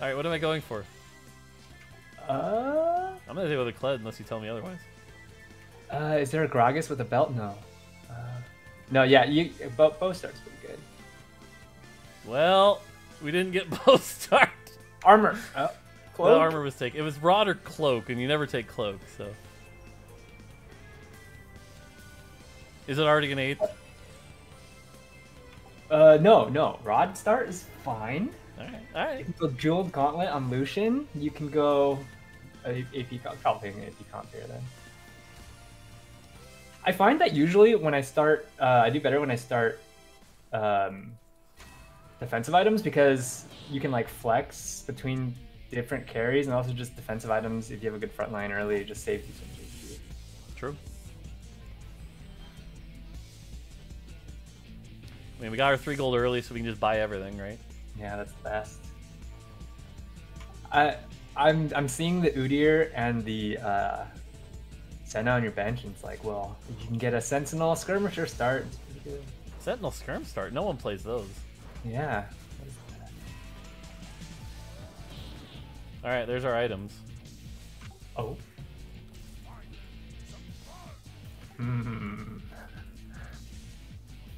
Alright, what am I going for? I'm gonna deal with a Kled unless you tell me otherwise. Is there a Gragas with a belt? No. No, yeah, bow start's pretty good. Well, we didn't get bow start. Armor. Oh, cloak? The armor was taken. It was rod or cloak, and you never take cloak, so. Is it already an 8? No. Rod start is fine. Alright. You can go Jeweled Gauntlet on Lucian. You can go AP Comp, probably an AP Comp here then. I find that usually when I start, I do better when I start defensive items because you can like flex between different carries and also just defensive items. If you have a good front line early, just save these ones. True. I mean, we got our 3 gold early, so we can just buy everything, right? Yeah, that's the best. I'm seeing the Udyr and the Senna on your bench, and it's like, well, you can get a Sentinel Skirmisher start. It's pretty good. Sentinel Skirm start? No one plays those. Yeah. Alright, there's our items. Oh.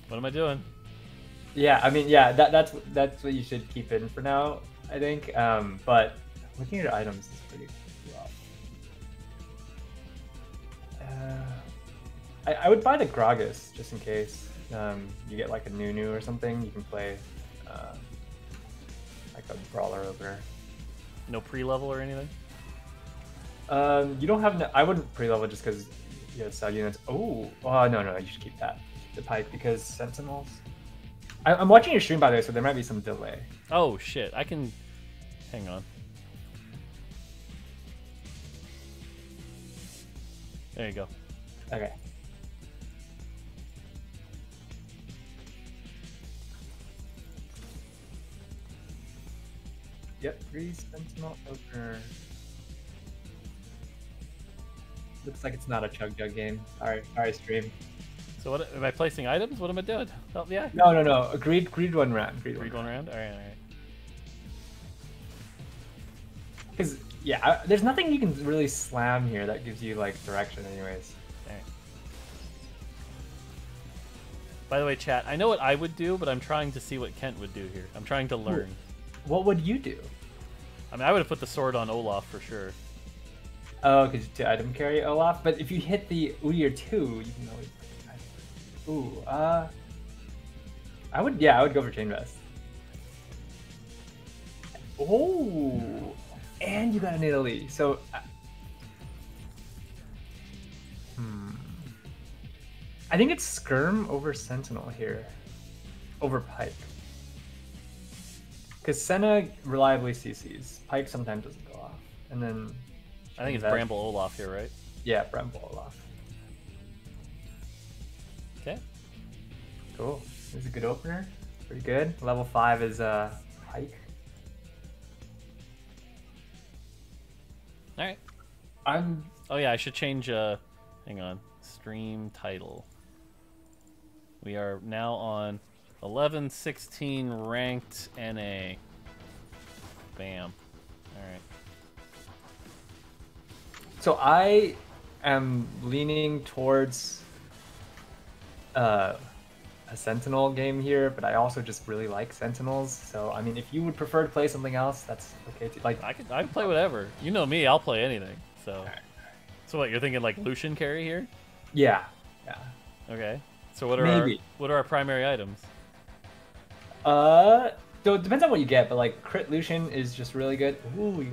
What am I doing? Yeah, I mean, yeah, that's what you should keep in for now, I think. But looking at your items is pretty rough. I would buy the Gragas just in case you get like a Nunu or something. You can play like a brawler opener. No pre-level or anything. You don't have. No, I wouldn't pre-level just because you have side units. Oh no, you should keep that. The Pike because Sentinels. I'm watching your stream, by the way, so there might be some delay. Oh, shit. I can... Hang on. There you go. Okay. Yep, 3 Sentinel opener. Looks like it's not a chug-jug game. Sorry, stream. So what am I placing items? What am I doing? Oh, yeah. No. Agreed one round. Agreed one round. All right. Because yeah, there's nothing you can really slam here that gives you like direction, anyways. All right. By the way, chat, I know what I would do, but I'm trying to see what Kent would do here. I'm trying to learn. What would you do? I mean, I would have put the sword on Olaf for sure. Oh, because to item carry Olaf. But if you hit the Udyr 2, you can always. Ooh, I would go for Chain Vest. Oh, and you got a Nidalee, so... I think it's Skirm over Sentinel here, over Pike. Because Senna reliably CCs, Pike sometimes doesn't go off, and then... I think it's Bramble Olaf here, right? Yeah, Bramble Olaf. Okay. Cool. This is a good opener. Pretty good. Level 5 is Pike. Alright. Oh yeah, I should change hang on. Stream title. We are now on 11/16 ranked NA. Bam. Alright. So I am leaning towards a Sentinel game here, but I also just really like Sentinels. So I mean, if you would prefer to play something else, that's okay too. Like I could play whatever. You know me, I'll play anything. So, So what you're thinking, like Lucian carry here? Yeah. Okay. So what are our primary items? So it depends on what you get, but like crit Lucian is just really good. Ooh, you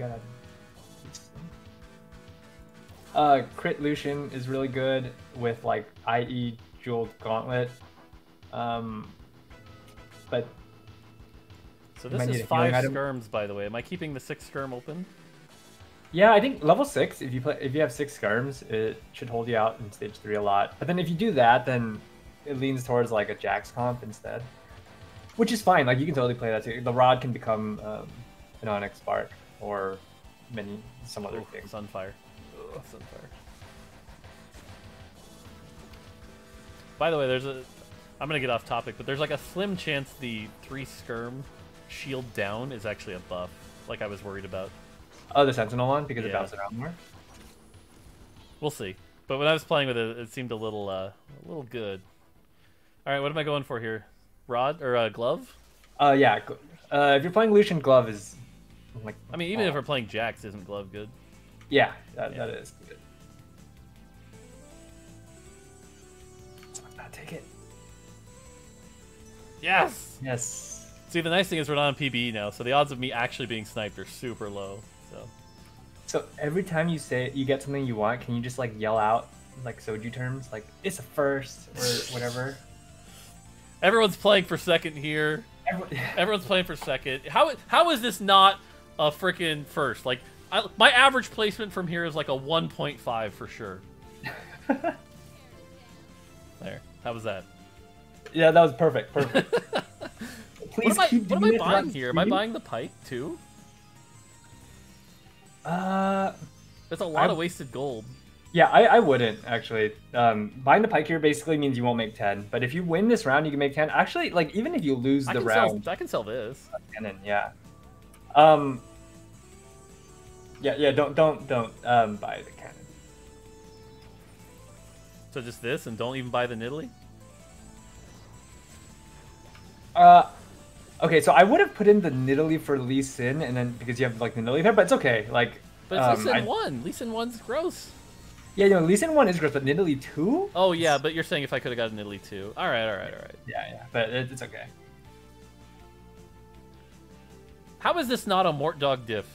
gotta. Crit Lucian is really good with like IE. Jeweled Gauntlet, but so this is 5 skirms, by the way. Am I keeping the 6th skirm open? Yeah, I think level 6. If you have 6 skirms, it should hold you out in stage 3 a lot. But then if you do that, then it leans towards like a Jax comp instead, which is fine. Like you can totally play that too. The rod can become an Onyx Spark or some other thing. Sunfire. Ugh, Sunfire. By the way, I'm gonna get off topic, but there's like a slim chance the 3 skirm shield down is actually a buff, like I was worried about. Oh, the Sentinel one? Because it bounced around more? We'll see. But when I was playing with it, it seemed a little good. All right, what am I going for here? Rod or glove? Yeah. If you're playing Lucian, glove is... like, I mean, even if we're playing Jax, isn't glove good? Yeah, that is good. I'll take it. Yes! Yes. See, the nice thing is we're not on PBE now, so the odds of me actually being sniped are super low. So every time you say you get something you want, can you just like yell out like soju terms? Like, it's a first or whatever. Everyone's playing for second here. Everyone's playing for second. How is this not a freaking first? Like, my average placement from here is like a 1.5 for sure. There. How was that? Yeah, that was perfect. Perfect. Please keep doing it. What am I buying here? Am I buying the Pike too? That's a lot of wasted gold. Yeah, I wouldn't actually. Buying the Pike here basically means you won't make 10. But if you win this round, you can make 10. Actually, like even if you lose the round, I can sell this. Cannon, yeah. Yeah. Don't buy the cannon. So just this, and don't even buy the Nidalee. Okay, so I would have put in the Nidalee for Lee Sin, and then because you have like the Nidalee there, but it's okay. Like, but it's Lee Sin 1. Lee Sin 1's gross. Yeah, no, Lee Sin 1 is gross, but Nidalee 2? Oh yeah, but you're saying if I could have got a Nidalee 2. All right. Yeah, but it's okay. How is this not a Mortdog diff?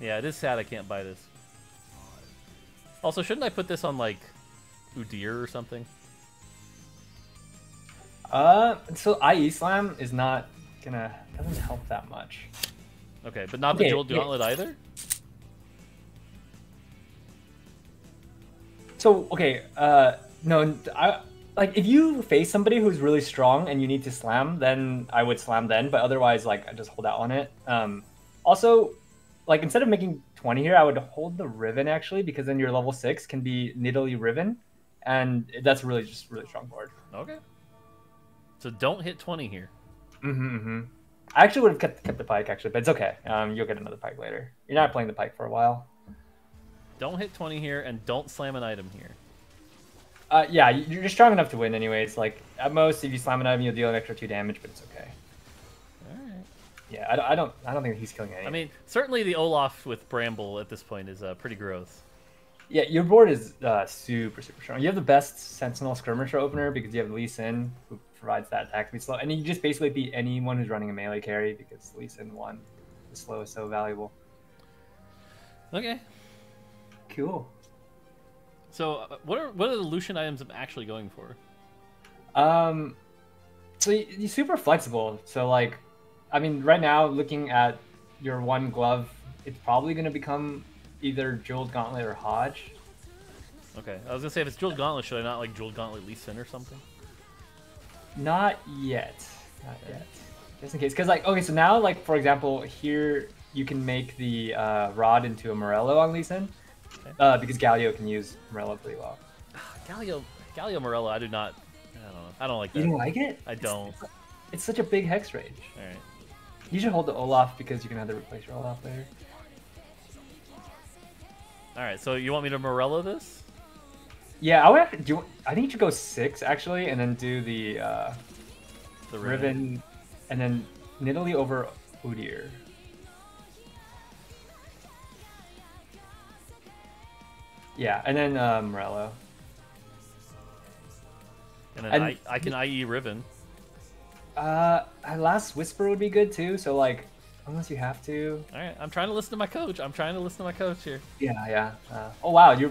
Yeah, it is sad I can't buy this. Also, shouldn't I put this on like Udyr or something? So IE Slam is not gonna... doesn't help that much. Okay, but not the Jeweled Gauntlet either? So, okay, no, like, if you face somebody who's really strong and you need to slam, then I would slam then, but otherwise, like, I just hold out on it. Also, like, instead of making 20 here, I would hold the Riven, actually, because then your level 6 can be Nidalee Riven, and that's really just really strong board. Okay. So don't hit 20 here. I actually would have kept the Pike, actually, but it's okay. You'll get another Pike later. You're not playing the Pike for a while. Don't hit 20 here, and don't slam an item here. Yeah, you're strong enough to win anyways. Like, at most, if you slam an item, you'll deal an extra 2 damage, but it's okay. All right. Yeah, I don't think he's killing anything. I mean, certainly the Olaf with Bramble at this point is pretty gross. Yeah, your board is super, super strong. You have the best Sentinel Skirmisher opener because you have Lee Sin, who provides that attack to be slow, and you just basically beat anyone who's running a melee carry because Lee Sin 1, the slow is so valuable. Okay, cool. So what are the Lucian items I'm actually going for? So you're super flexible. So like, I mean, right now looking at your one glove, it's probably going to become either Jeweled Gauntlet or Hodge. Okay, I was gonna say if it's Jeweled Gauntlet, should I not like Jeweled Gauntlet Lee Sin or something? Not yet. Just in case, because like, okay, so now like for example here you can make the Rod into a Morello on Lee Sin, okay. Because Galio can use Morello pretty well. Galio Morello, I don't know. I don't like that. You don't like it? I don't. It's such a big hex range. All right. You should hold the Olaf because you can either replace your Olaf later. All right. So you want me to Morello this? Yeah, I would have to do. I think you should go 6 actually, and then do the ribbon, and then Nidalee over Udyr. Yeah, and then Morello. And then I can IE Riven. Last Whisper would be good too. So like, unless you have to. All right, I'm trying to listen to my coach. Here. Yeah. Oh wow, you're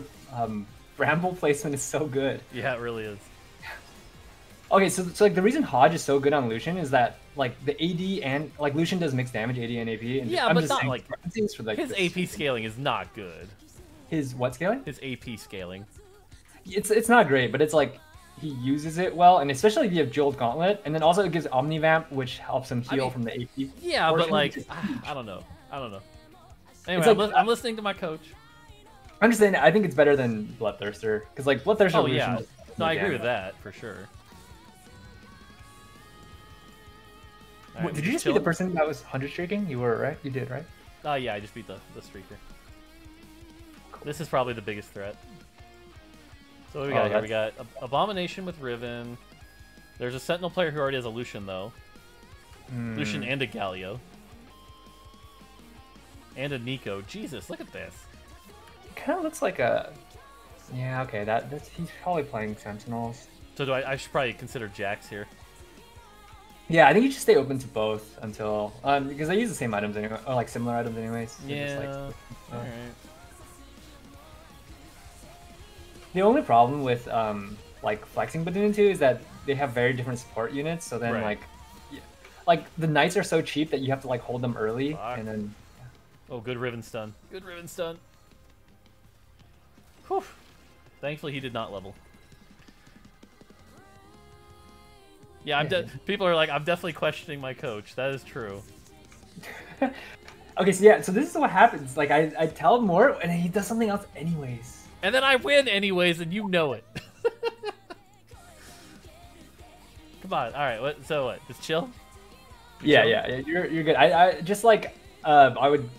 Bramble placement is so good. Yeah, it really is. Okay, so like the reason Hodge is so good on Lucian is that like the AD and like Lucian does mixed damage, AD and AP. And yeah, but not like his AP scaling is not good. His what scaling? His AP scaling. It's not great, but it's like he uses it well, and especially if you have Jeweled Gauntlet, and then also it gives Omnivamp, which helps him heal from the AP. Yeah, but like I don't know. Anyway, like, I'm listening to my coach. I'm just saying, I think it's better than Bloodthirster, because like Bloodthirster. Oh yeah, no, I agree with that for sure. Wait, did you just beat the person that was 100 streaking? You were, right? You did, right? Yeah, I just beat the streaker. Cool. This is probably the biggest threat. So what do we got here? We got Abomination with Riven. There's a Sentinel player who already has a Lucian, though. Mm. Lucian and a Galio. And a Nico. Jesus, look at this. It kind of looks like a... Yeah, okay, he's probably playing Sentinels. So I should probably consider Jax here. Yeah, I think you should stay open to both until... because they use the same items anyway, or like similar items anyways. Yeah, just like, alright. The only problem with like flexing between the two is that they have very different support units, so then like the Knights are so cheap that you have to like hold them early. Fuck. And then... Oh, good Riven stun. Good Riven stun. Whew. Thankfully, he did not level. Yeah, people are like, I'm definitely questioning my coach. That is true. Okay, so yeah, so this is what happens. Like, I tell him more, and he does something else anyways. And then I win anyways, and you know it. Come on. All right, what? So what? Just chill? Yeah, you're good. I just like, I would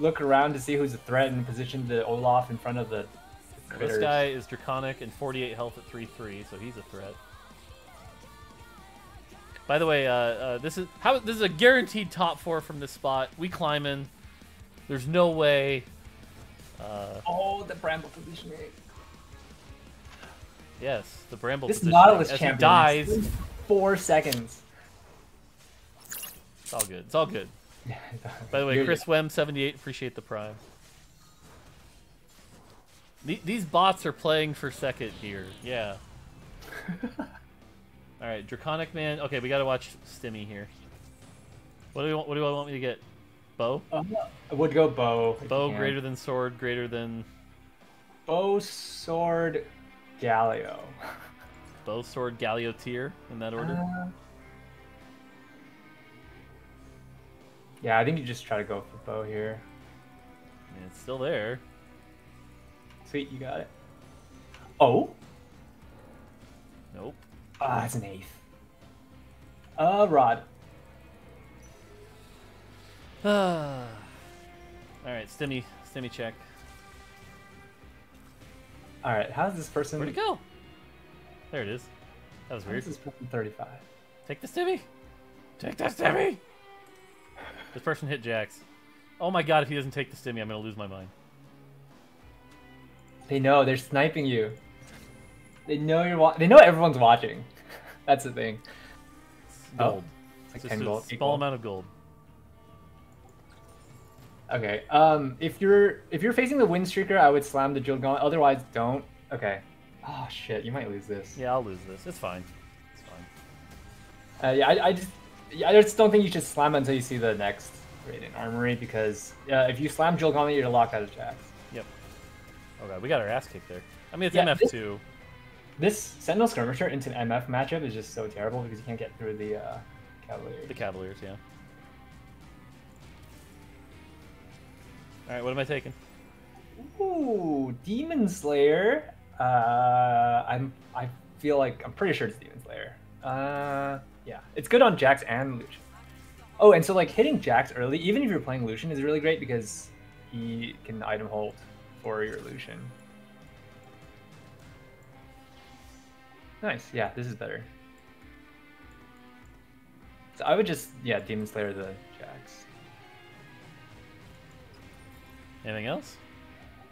look around to see who's a threat and position the Olaf in front of the critters. This guy is Draconic and 48 health at 3-3, so he's a threat. By the way, this is a guaranteed top 4 from this spot. We climbing. There's no way. Oh, the Bramble positioning. Yes, the Bramble positioning. This Nautilus champion dies. 4 seconds. It's all good. It's all good. By the way, Chris Wem 78, appreciate the prime. These bots are playing for second here. Yeah. All right, Draconic Man. Okay, we gotta watch Stimmy here. What do we want? What do I want me to get? Bow. I would go bow. Bow greater than sword greater than. Bow sword, Galio. Bow sword Galio tier in that order. Yeah, I think you just try to go for bow here. And it's still there. Sweet, you got it. Oh. Nope. Ah, it's an 8th. Rod. Alright, Stimmy check. Alright, how's this person... Where'd it go? There it is. That was weird. This is person 35. Take the Stimmy! Take the Stimmy! This person hit Jax. Oh my god, if he doesn't take the Stimmy, I'm gonna lose my mind. They know, they're sniping you. They know they know everyone's watching. That's the thing. Gold. It's like 10 gold. Small amount of gold. Okay. If you're facing the Wind Streaker, I would slam the Jeweled Gauntlet. Otherwise, don't. Okay. Oh shit, you might lose this. Yeah, I'll lose this. It's fine. It's fine. Yeah, I just don't think you should slam it until you see the next Raiden Armory, because if you slam Jeweled Gauntlet, you're locked out of Jax. Yep. Oh god, we got our ass kicked there. I mean, it's MF2. This Sentinel Skirmisher into an MF matchup is just so terrible because you can't get through the Cavaliers. The Cavaliers, yeah. Alright, what am I taking? Ooh, Demon Slayer. I feel like I'm pretty sure it's Demon Slayer. Yeah. It's good on Jax and Lucian. Oh, and so like hitting Jax early, even if you're playing Lucian, is really great because he can item hold for your Lucian. Nice, yeah, this is better. So I would just, yeah, Demon Slayer the Jax. Anything else?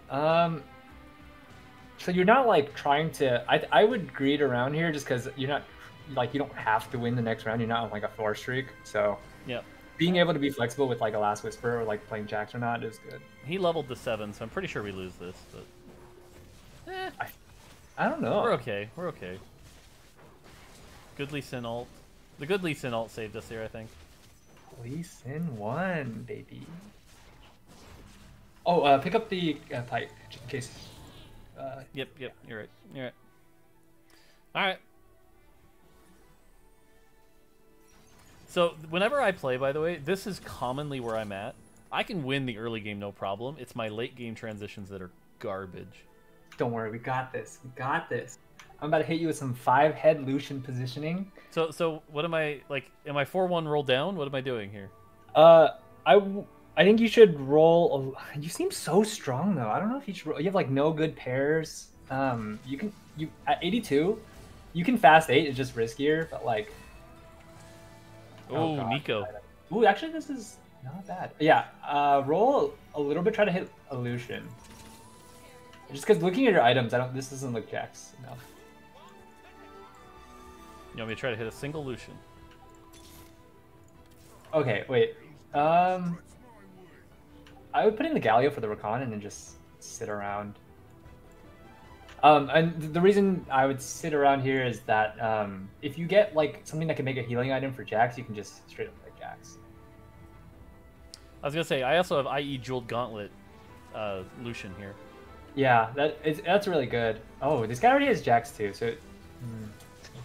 So you're not like trying to, I would greed around here just because you're not, like you don't have to win the next round, you're not on like a 4 streak, so. Yeah. Being able to be flexible with like a Last Whisper or like playing Jax or not is good. He leveled to 7, so I'm pretty sure we lose this, but. Eh. I don't know. We're okay. We're okay. Good Lee Sin ult. The good Lee Sin ult saved us here, I think. Lee Sin won, baby. Oh, pick up the Pike, just in case. Yep. You're right. You're right. All right. So whenever I play, by the way, this is commonly where I'm at. I can win the early game, no problem. It's my late game transitions that are garbage. Don't worry, we got this. We got this. I'm about to hit you with some 5-head Lucian positioning. So what am I, like, am I 4-1 roll down? What am I doing here? I think you should roll, you seem so strong though. I don't know if you should roll, you have like no good pairs. You can, at 82, you can fast 8, it's just riskier, but like. Oh, Nico. Ooh, actually this is not bad. Yeah, roll a little bit, try to hit a Lucian. Just because looking at your items, this doesn't look Jax enough. You want me to try to hit a single Lucian? Okay, wait. I would put in the Galio for the Rakan and then just sit around. And the reason I would sit around here is that if you get like something that can make a healing item for Jax, you can just straight up play Jax. I was gonna say I also have IE Jeweled Gauntlet Lucian here. Yeah, that's really good. Oh, this guy already has Jax too, so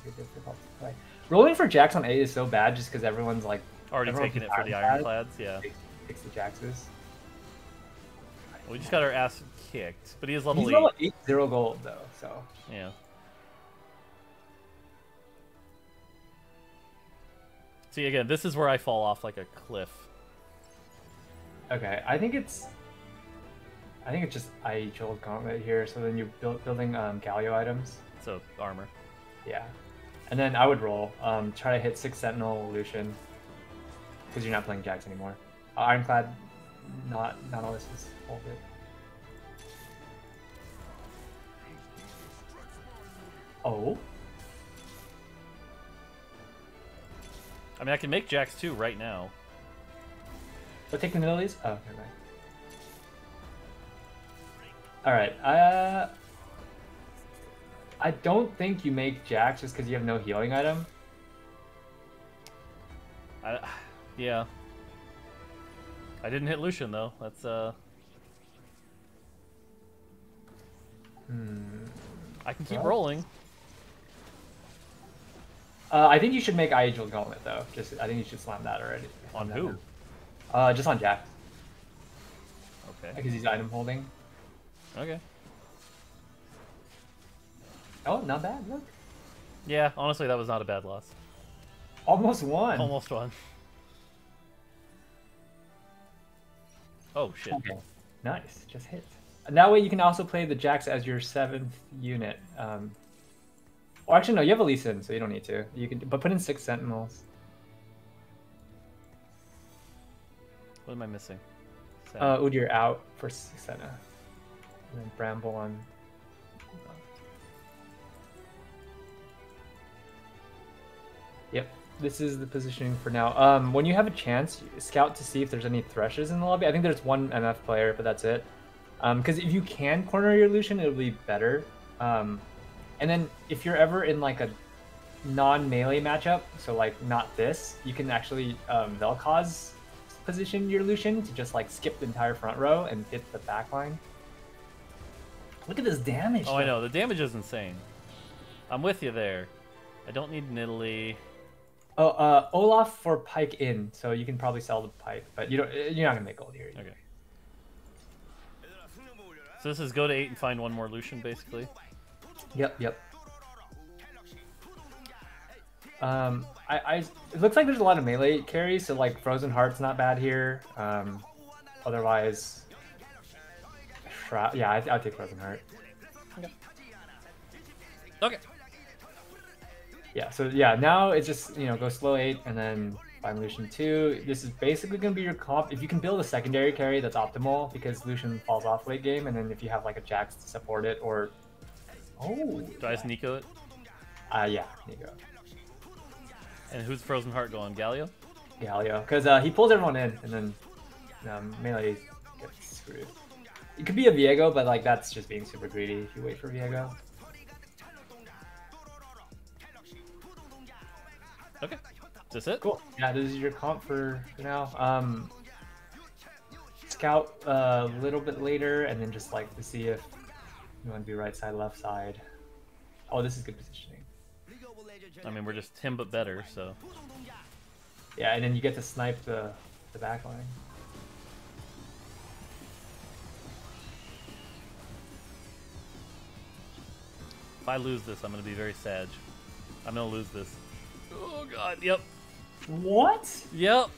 difficult to play. Rolling for Jax on 8 is so bad just because everyone's like already taking it for the Ironclads. Yeah, takes the Jaxes. We just got our ass kicked, but he is level 8. He's level 8, 0 gold though, so yeah. See again, this is where I fall off like a cliff. Okay, I think it's just IE Jeweled Gauntlet here, so then you're building Galio items. So, armor. Yeah. And then I would roll. Try to hit 6 Sentinel Lucian, because you're not playing Jax anymore. Ironclad, not always is all good. Oh? I mean, I can make Jax too right now. But take the Nidalees? Oh, never mind. All right, I don't think you make Jax just because you have no healing item. Yeah. I didn't hit Lucian though. That's I can keep rolling. I think you should make IE Jeweled Gauntlet though. I think you should slam that already. On who? Now. Just on Jax. Okay. Because he's item holding. Okay. Oh, not bad, look. Yeah, honestly, that was not a bad loss. Almost won. Almost won. Oh, shit. Okay. Nice, just hit. And that way you can also play the Jax as your 7th unit. Or actually, no, you have a Lee Sin, so you don't need to. You can, but put in 6 Sentinels. What am I missing? Udyr out for Senna. And then Bramble on. Yep, this is the positioning for now. When you have a chance, scout to see if there's any Threshes in the lobby. I think there's one MF player, but that's it. Because if you can corner your Lucian, it'll be better. And then if you're ever in like a non-melee matchup, so like not this, you can actually Vel'Koz position your Lucian to just like skip the entire front row and hit the back line. Look at this damage. Oh, though. I know. The damage is insane. I'm with you there. I don't need Nidalee. Oh, Olaf for Pike in, so you can probably sell the Pike, but you're not going to make gold here. Either. Okay. So this is go to 8 and find one more Lucian, basically? Yep. It looks like there's a lot of melee carries, so like Frozen Heart's not bad here. Otherwise... Yeah, I'll take Frozen Heart. Okay. Yeah, so yeah, now it's just, you know, go slow 8 and then find Lucian 2. This is basically going to be your comp. If you can build a secondary carry, that's optimal because Lucian falls off late game, and then if you have like a Jax to support it or... Oh! Do I just Nico it? Yeah, Nico. And who's Frozen Heart going? Galio? Galio, because he pulls everyone in and then melee gets screwed. It could be a Viego, but like that's just being super greedy if you wait for Viego. Okay, is this it? Cool. Yeah, this is your comp for now. Scout a little bit later, and then just like to see if you want to be right side, left side. Oh, this is good positioning. I mean, we're just him but better, so. Yeah, and then you get to snipe the back line. If I lose this, I'm going to be very sad. I'm going to lose this. Oh, God. Yep. What? Yep.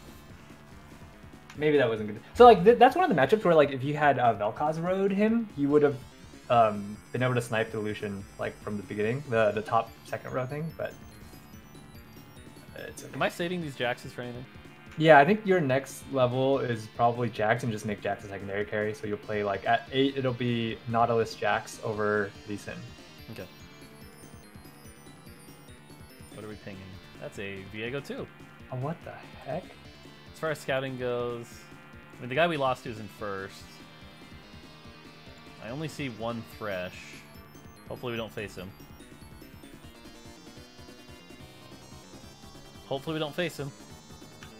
Maybe that wasn't good. So, like, that's one of the matchups where, like, if you had Vel'Koz rode him, you would have been able to snipe the Lucian, like, from the beginning, the top second row thing, but... It's okay. Am I saving these Jaxes for anything? Yeah, I think your next level is probably Jax and just make Jax a secondary carry, so you'll play, like, at 8, it'll be Nautilus Jax over Lee Sin. Okay. What are we pinging? That's a Viego 2. Oh, what the heck? As far as scouting goes, I mean, the guy we lost to is in first. I only see one Thresh. Hopefully we don't face him. Hopefully we don't face him.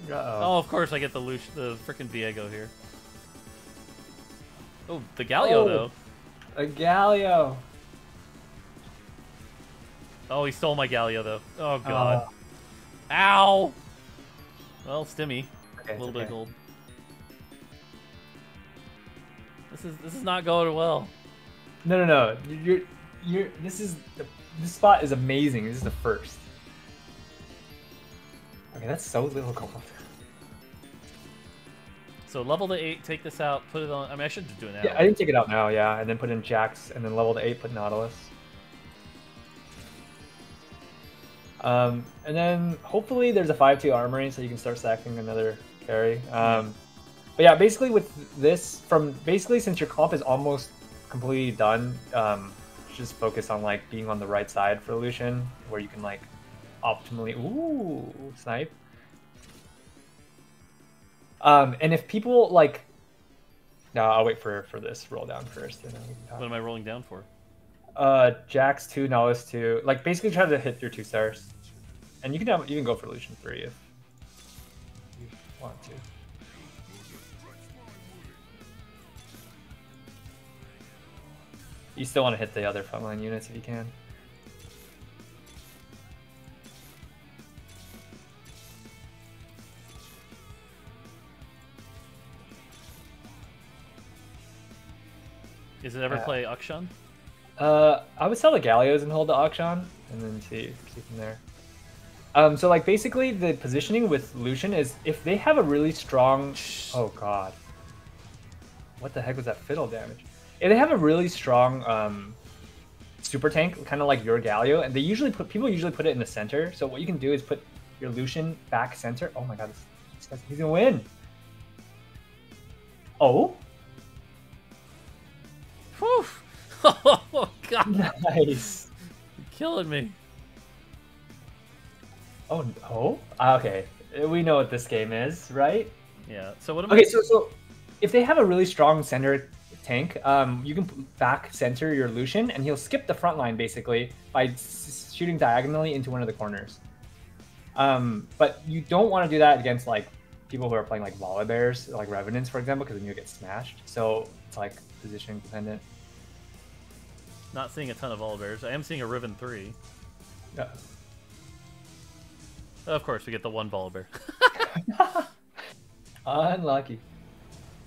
Uh-oh. Oh, of course I get the frickin' Viego here. Oh, the Galio, though. A Galio. Oh, he stole my Galio, though. Oh, God. Ow! Well, Stimmy. Okay, a little bit of gold. This is not going well. No, no, no. You're this spot is amazing. This is the first. Okay, that's so little gold. So level to 8, take this out, put it on. I mean, I should do it now. Yeah, I didn't take it out now. Yeah, and then put in Jax, and then level to 8, put Nautilus. And then hopefully there's a 5-2 armory, so you can start stacking another carry. But yeah, basically with this, since your comp is almost completely done, just focus on like being on the right side for Lucian, where you can like optimally snipe. And if people like, no, I'll wait for this roll down first. And then we can talk. What am I rolling down for? Jax 2, Nautilus 2. Like basically try to hit your 2 stars, and you can go for Lucian 3 if you want to. You still want to hit the other frontline units if you can. Is it ever play Akshon? I would sell the Galios and hold the Akshon, and then see from there. So like basically the positioning with Lucian is if they have a really strong, oh god, what the heck was that fiddle damage? If they have a really strong super tank, kind of like your Galio, and they usually put people put it in the center. So what you can do is put your Lucian back center. Oh my god, he's gonna win! Oh. Whew. Oh god! Nice. You're killing me. Oh no. Okay, we know what this game is, right? Yeah. So what? So if they have a really strong center tank, you can back center your Lucian, and he'll skip the front line basically by shooting diagonally into one of the corners. But you don't want to do that against like people who are playing like Volibears, like Revenants, for example, because then you'll get smashed. So it's like position dependent. Not seeing a ton of Volibears. I am seeing a Riven 3. Yeah. Of course, we get the one Volibear. Unlucky.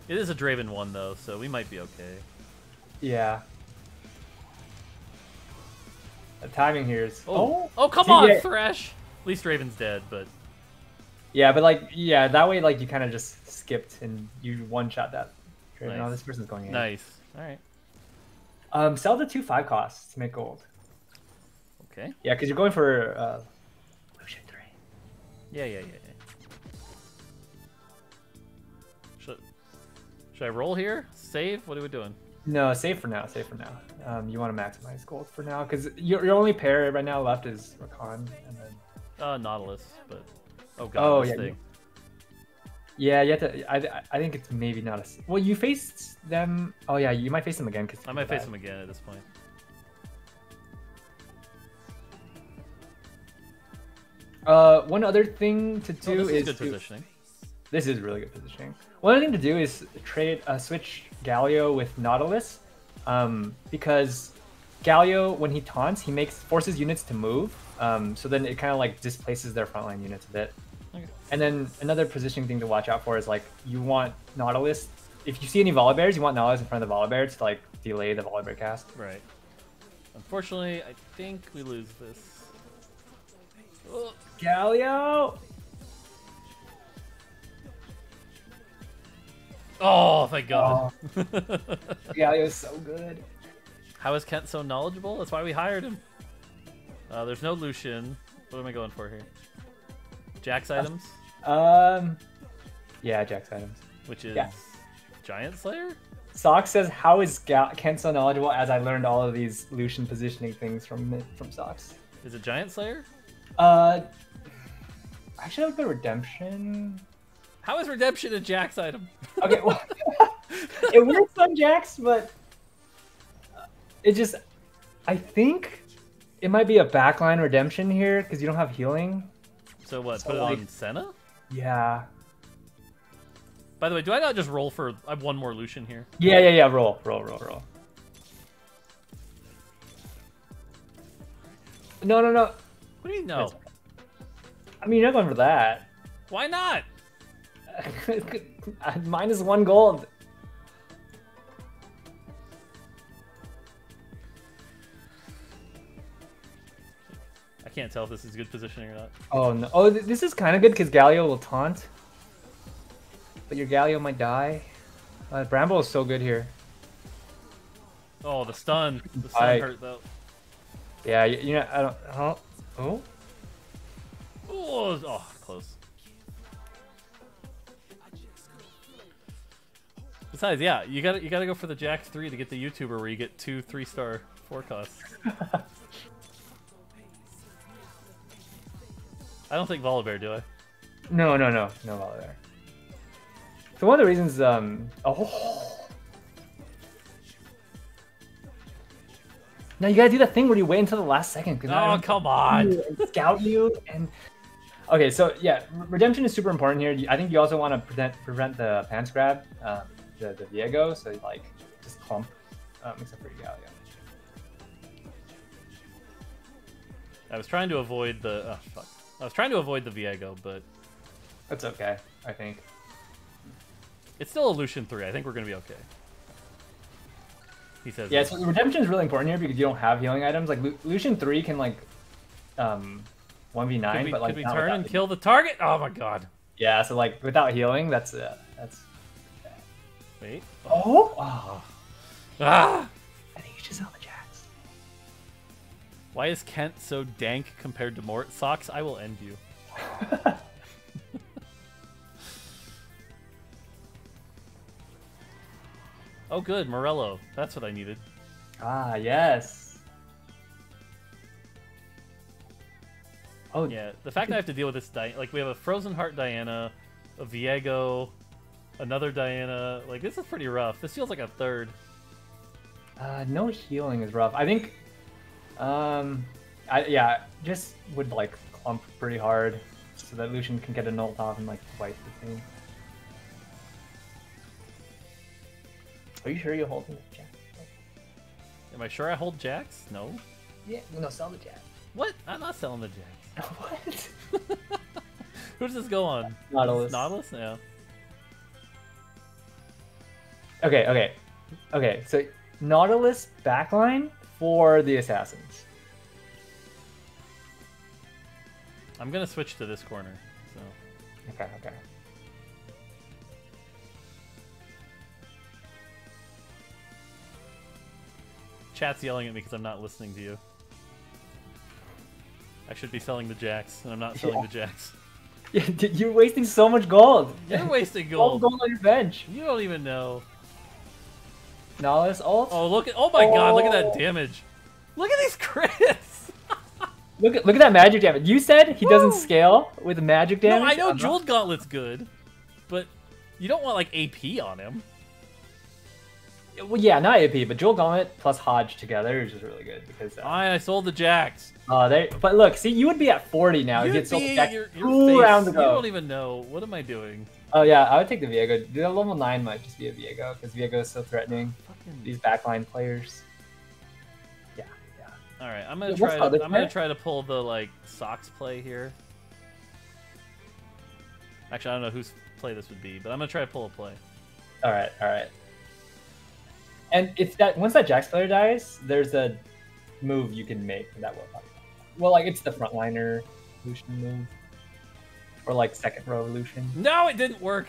It is a Draven 1 though, so we might be okay. Yeah. The timing here is... Oh come on, Thresh! At least Draven's dead, but... Yeah, but like, yeah, that way like you kind of just skipped and you one-shot that. Nice. No, this person's going in. Nice. Alright. Sell the 2/5 costs to make gold. Okay. Yeah, because you're going for Lucian 3. Yeah. Should I roll here? Save? What are we doing? No, save for now. Save for now. You want to maximize gold for now because your only pair right now left is Rakan and then Nautilus. But oh god, oh yeah, yeah. You have to. I think it's maybe not a. Well, you faced them. Oh yeah, you might face them again because I might face them again at this point. One other thing to do is good positioning. This is really good positioning. One other thing to do is trade switch Galio with Nautilus, because Galio, when he taunts, he forces units to move, so then it kind of like displaces their frontline units a bit. Okay. And then another positioning thing to watch out for is like you want Nautilus. If you see any Volibears, you want Nautilus in front of the Volibear to like delay the Volibear cast. Right. Unfortunately, I think we lose this. Oh. Galio! Oh, thank God. Oh. Galio's so good. How is Kent so knowledgeable? That's why we hired him. There's no Lucian. What am I going for here? Jax items? Yeah, Jax items. Which is Giant Slayer? Sock says, how is Kent so knowledgeable as I learned all of these Lucian positioning things from Socks? Is it Giant Slayer? Actually, I would go Redemption. How is Redemption a Jax item? Okay, well, it works on Jax, but it just, I think it might be a backline Redemption here because you don't have healing. So what, so put it on Senna? Yeah. By the way, do I not just roll for one more Lucian here? Yeah, roll. No. What do you know? I mean, you're not going for that. Why not? -1 gold. I can't tell if this is good positioning or not. Oh, no. Oh, this is kind of good because Galio will taunt. But your Galio might die. Bramble is so good here. Oh, the stun. The stun hurt though. Yeah, you know, I don't. Oh. Oh, close. Besides, yeah, you gotta go for the Jax 3 to get the YouTuber where you get 2 3-star forecasts. I don't think Volibear, do I? No Volibear. So one of the reasons, now you gotta do that thing where you wait until the last second. Oh, come on! Scout you and okay, so yeah, Redemption is super important here. I think you also want to prevent the pants grab, the Viego, so like just clump, except for Galio. I was trying to avoid the I was trying to avoid the Viego, but that's okay. I think. It's still a Lucian 3. I think we're going to be okay. He says. Yeah, so Redemption is really important here because you don't have healing items. Like Lucian 3 can like 1v9, but like could we turn and kill the target? Oh my god. Yeah, so like without healing, that's wait. Oh. Ah. I think you should sell the Jax. Why is Kent so dank compared to Mort? Socks, I will end you. Oh, good, Morello. That's what I needed. Ah, yes. Oh, yeah. The fact that I have to deal with this, like, we have a Frozen Heart Diana, a Viego, another Diana. Like, this is pretty rough. This feels like a third. No healing is rough. I think, yeah, just would, like, clump pretty hard so that Lucian can get a ult off and, like, wipe the thing. Are you sure you're holding the Jax? Am I sure I hold Jax? No. Yeah, no, sell the Jax. What? I'm not selling the Jax. What? Who does this go on? Nautilus. Nautilus? Yeah. Okay, so Nautilus backline for the Assassins. I'm gonna switch to this corner, so. Okay. Chat's yelling at me because I'm not listening to you. I should be selling the Jax, and I'm not selling the Jax. Yeah, you're wasting so much gold. You're wasting gold. All gold on your bench. You don't even know. Nautilus ult. Oh look at! Oh my god! Look at that damage. Look at these crits. look at that magic damage. You said he doesn't scale with magic damage. No, I know Jeweled Gauntlet's good, but you don't want like AP on him. Well, yeah, not AP, but Jeweled Gauntlet plus Hodge together is just really good because. I sold the Jax. But look, see, you would be at 40 now. You would be at 2 rounds ago. You don't even know. What am I doing? Oh yeah, I would take the Viego. The level 9 might just be a Viego because Viego is so threatening. Fucking... these backline players. Yeah. All right, I'm gonna try to pull the like Socks play here. Actually, I don't know whose play this would be, but I'm gonna try to pull a play. All right. And if that once that Jax player dies, there's a move you can make that will help. Well, like, it's the frontliner Lucian move. Or, like, second row Lucian. No, it didn't work!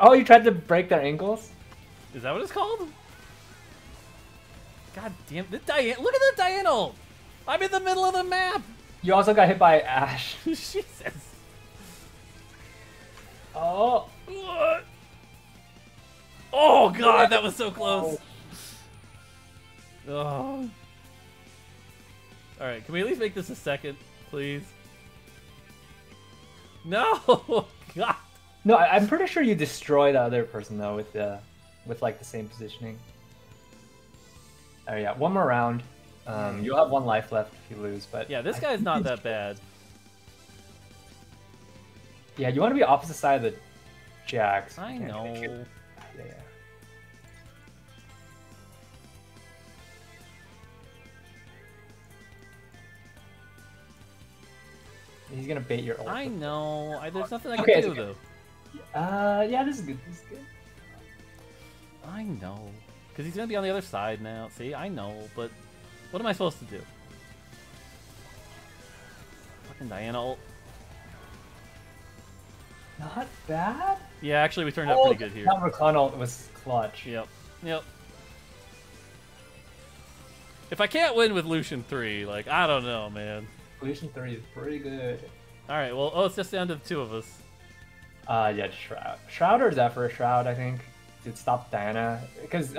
Oh, you tried to break their ankles? Is that what it's called? God damn, the Diana. Look at the Diana! I'm in the middle of the map! You also got hit by Ash. Jesus. Oh. Oh, God, that was so close. Oh. Oh. All right, can we at least make this a second, please? No, God. No, I'm pretty sure you destroy the other person though with the, like the same positioning. Oh yeah, one more round. You'll have one life left if you lose, but yeah, this guy's not that bad. Yeah, you want to be opposite side of the Jax. I know. Yeah. He's gonna bait your ult. I know. There's nothing I can do though. Yeah, this is good. This is good. I know, because he's gonna be on the other side now. See, I know, but what am I supposed to do? Fucking Diana ult. Not bad. Yeah, actually, we turned out pretty good here. That Recon ult was clutch. Yep. Yep. If I can't win with Lucian 3, like, I don't know, man. Lucian 3 is pretty good. All right, well, it's just down to the two of us. Yeah, Shroud. Shroud or Zephyr? Shroud, I think. To stop Diana. Because,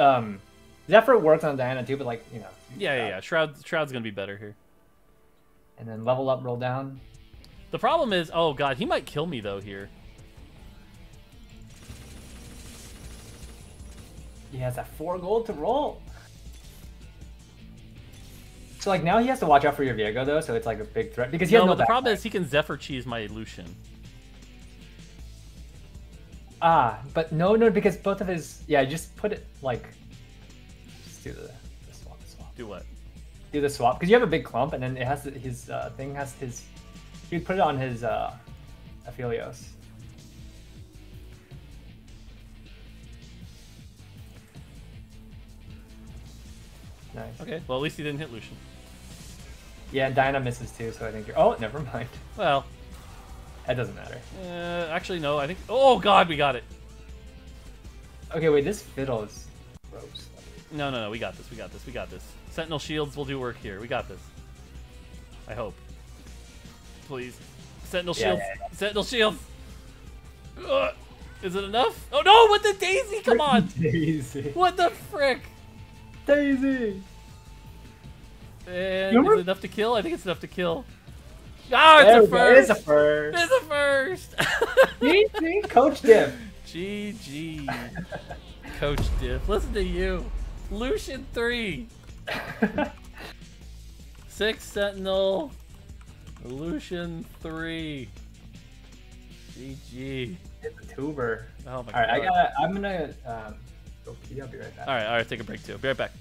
Zephyr works on Diana too, but, like, you know. Yeah, Shroud. Yeah. Shroud's gonna be better here. And then level up, roll down. The problem is, oh god, he might kill me though here. He has a 4 gold to roll. So, like, now he has to watch out for your Viego, though, so it's, like, a big threat. Because he has no but the problem is he can Zephyr cheese my Lucian. Ah, but no, because both of his... Yeah, just put it, like... Just do the swap, Do what? Do the swap, because you have a big clump, and then it has his thing has his... You'd put it on his Aphelios. Nice. Okay, well, at least he didn't hit Lucian. Yeah, and Diana misses too, so I think you're... Oh, never mind. Well. That doesn't matter. Actually, no, I think... Oh, God, we got it. Okay, wait, this Fiddle is gross. No, we got this, we got this. Sentinel shields will do work here. We got this. I hope. Please. Sentinel shields. Yeah. Sentinel shields. Is it enough? Oh, no, with the Daisy, come on. Daisy. What the frick? Daisy! And is it enough to kill? I think it's enough to kill. Ah, it's a first! It's a first! It's a first! GG, Coach Diff! GG. Coach Diff. Listen to you. Lucian 3. 6 Sentinel. Lucian 3. GG. It's a tuber. Oh my god. Alright, I'm gonna... I'll be right back. All right, take a break too. Be right back.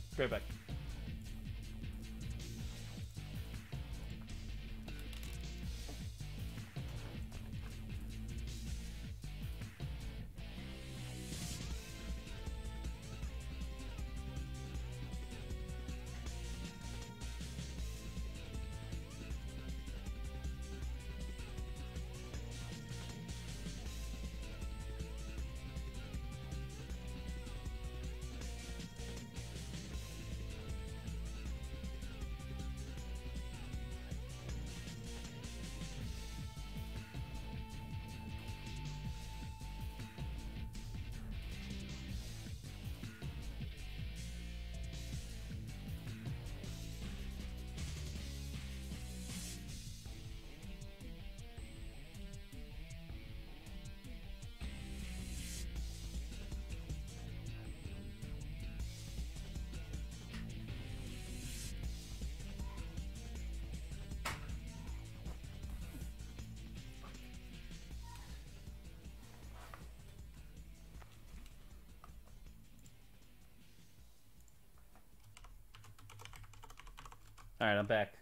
All right, I'm back.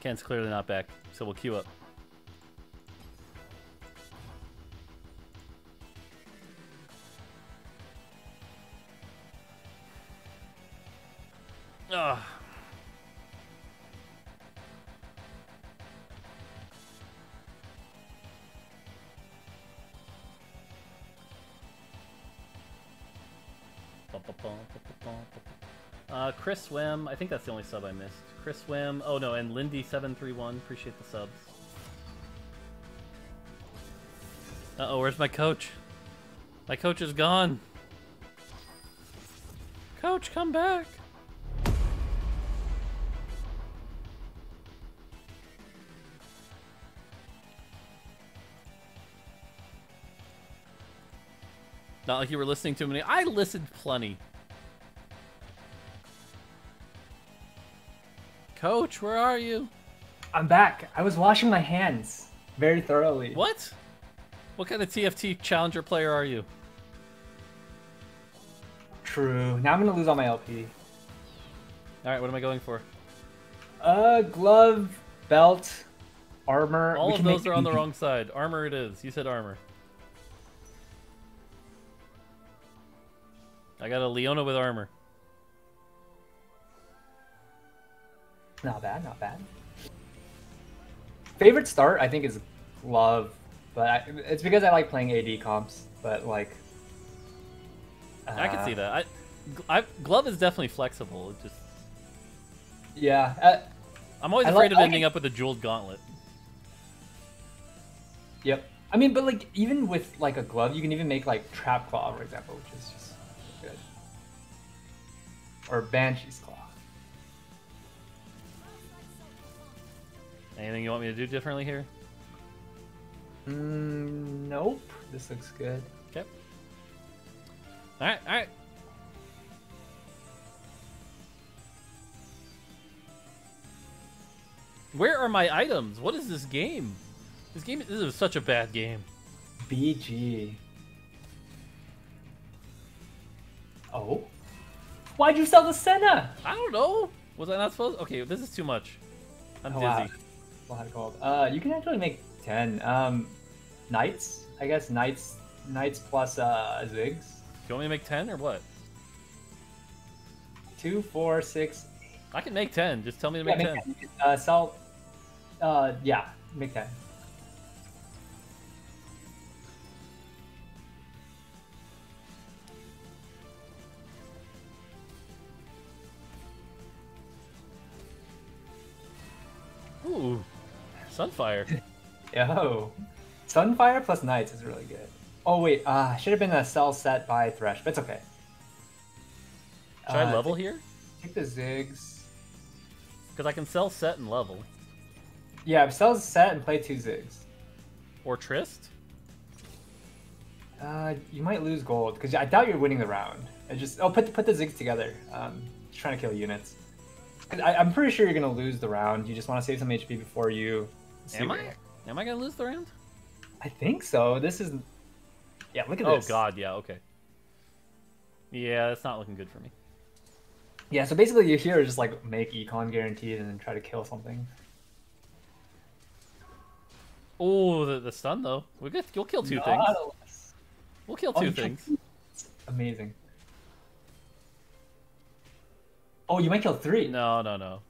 Ken's clearly not back, so we'll queue up. Ugh. Chris Wim, I think that's the only sub I missed. Chris Wim, oh no, and Lindy731, appreciate the subs. Uh-oh, where's my coach? My coach is gone. Coach, come back! Not like you were listening to me. I listened plenty. Coach, where are you? I'm back. I was washing my hands very thoroughly. What? What kind of TFT challenger player are you? True. Now I'm going to lose all my LP. All right, what am I going for? Glove, belt, armor. All of those are on the wrong side. Armor it is. You said armor. I got a Leona with armor. Not bad, not bad. Favorite start, I think, is glove, but it's because I like playing AD comps. But like, I can see that. Glove is definitely flexible. It just, yeah. I'm always afraid of ending up with a Jeweled Gauntlet. Yep. I mean, but like, even with like a glove, you can even make like Trap Claw, for example, which is just good, or Banshee's Claw. Anything you want me to do differently here? Nope. This looks good. Okay. Alright, alright. Where are my items? What is this game? This is such a bad game. BG. Oh? Why'd you sell the Senna? I don't know. Was I not supposed to? Okay, this is too much. I'm dizzy. Wow. You can actually make 10 knights, I guess. Knights plus Ziggs. You want me to make 10 or what? 2, 4, 6, 8. I can make 10. Just tell me to make 10. 10. Sell. Yeah, make 10. Ooh. Sunfire. Yo. Sunfire plus Knights is really good. Oh, wait. Should have been a cell set by Thresh, but it's okay. Should I level here? Take the Ziggs. Because I can sell set and level. Yeah, sell set and play 2 Ziggs. Or Tryst? You might lose gold, because I doubt you're winning the round. I just... Oh, put the Ziggs together. Trying to kill units. I'm pretty sure you're gonna lose the round. You just want to save some HP before you. Am I? Am I gonna lose the round? I think so. This is. Yeah, look at this. Oh God, yeah, okay. Yeah, that's not looking good for me. Yeah, so basically you're here just like make econ guaranteed and then try to kill something. Oh, the stun though. We'll kill 2 things. We'll kill 2 things. Amazing. Oh, you might kill 3. No, no, no.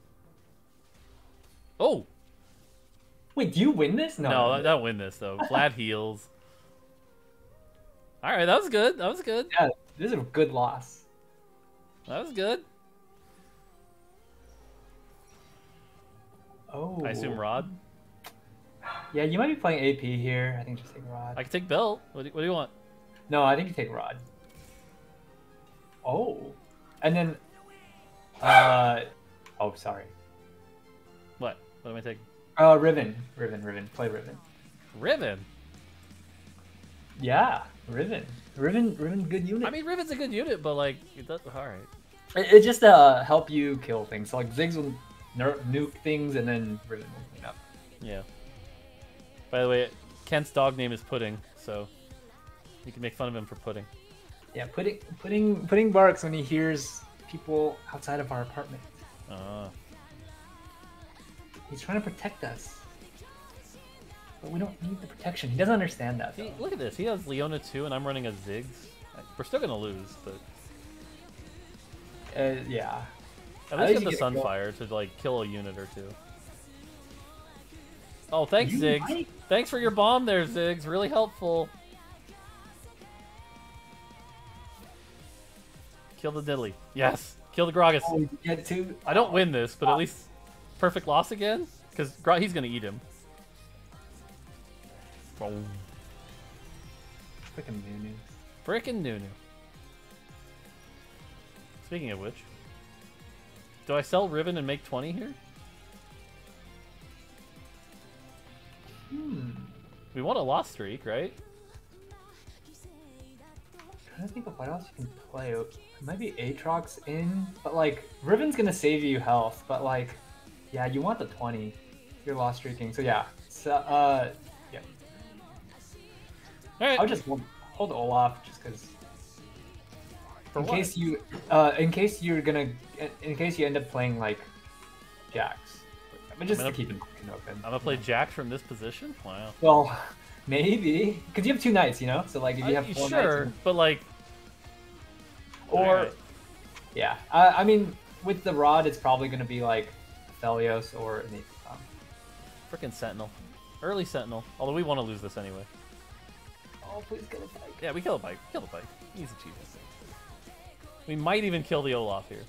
Oh! Wait, do you win this? No, no, I don't win this, though. Glad heals. Alright, that was good. That was good. Yeah, this is a good loss. That was good. Oh. I assume Rod? Yeah, you might be playing AP here. I think just take Rod. I can take Belt. What do you want? No, I think you take Rod. Oh. And then... oh, sorry. What? What am I taking? Riven. Riven. Play Riven. Riven? Yeah, Riven. Riven, good unit. I mean, Riven's a good unit, but like, it does, all right. It just, help you kill things. So, like, Ziggs will nuke things, and then Riven will clean up. Yeah. By the way, Kent's dog name is Pudding, so you can make fun of him for Pudding. Yeah, Pudding barks when he hears... people outside of our apartment. He's trying to protect us, but we don't need the protection. He doesn't understand that. See, look at this. He has Leona 2, and I'm running a Ziggs. We're still gonna lose, but yeah. At least get the Sunfire to like kill a unit or two. Oh, thanks, Ziggs. Might. Thanks for your bomb there, Ziggs. Really helpful. Kill the Diddley. Yes. Kill the Gragas. Oh, get two. I don't win this, but at least perfect loss again, because he's gonna eat him. Oh. Frickin' Nunu. Frickin' Nunu. Speaking of which, do I sell Riven and make 20 here? Hmm. We want a loss streak, right? I'm trying to think of what else you can play. Maybe Aatrox in, but like Riven's gonna save you health, but like, yeah, you want the 20. You're loss streaking, so yeah. So yeah. All right. I'll just hold Olaf just because. In case you end up playing like Jax. But just to keep it open. I'm gonna play Jax from this position? Wow. Well, maybe. Because you have two knights, you know? So like if you have four knights. Sure, but like yeah. I mean with the rod it's probably gonna be like Thelios or an frickin' Sentinel. Early Sentinel. Although we wanna lose this anyway. Oh please kill a Pike. Yeah, we kill a Pike. Kill a Pike. He's a cheater. We might even kill the Olaf here.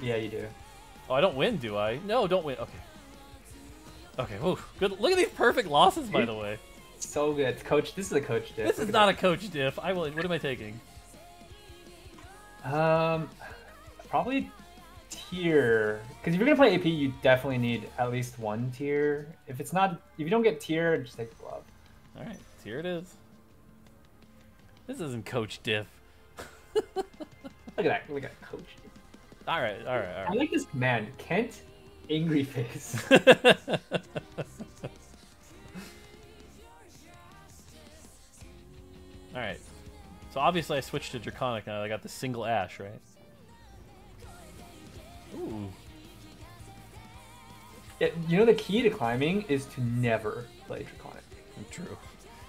Yeah, you do. Oh, I don't win, do I? No, don't win. Okay. Okay, woo. Good. Look at these perfect losses, by the way. So good. Coach, this is a coach diff. This is not a coach diff. I will. What am I taking? Probably tier. Because if you're going to play AP, you definitely need at least one tier. If it's not, if you don't get tier, just take glove. All right, tier it is. This isn't coach diff. Look at that! Look at that, coach. All right, all right, all right. I like this command, Kent, angry face. All right. So obviously I switched to Draconic now. I got the single Ash, right? Ooh. Yeah, you know the key to climbing is to never play Draconic. True.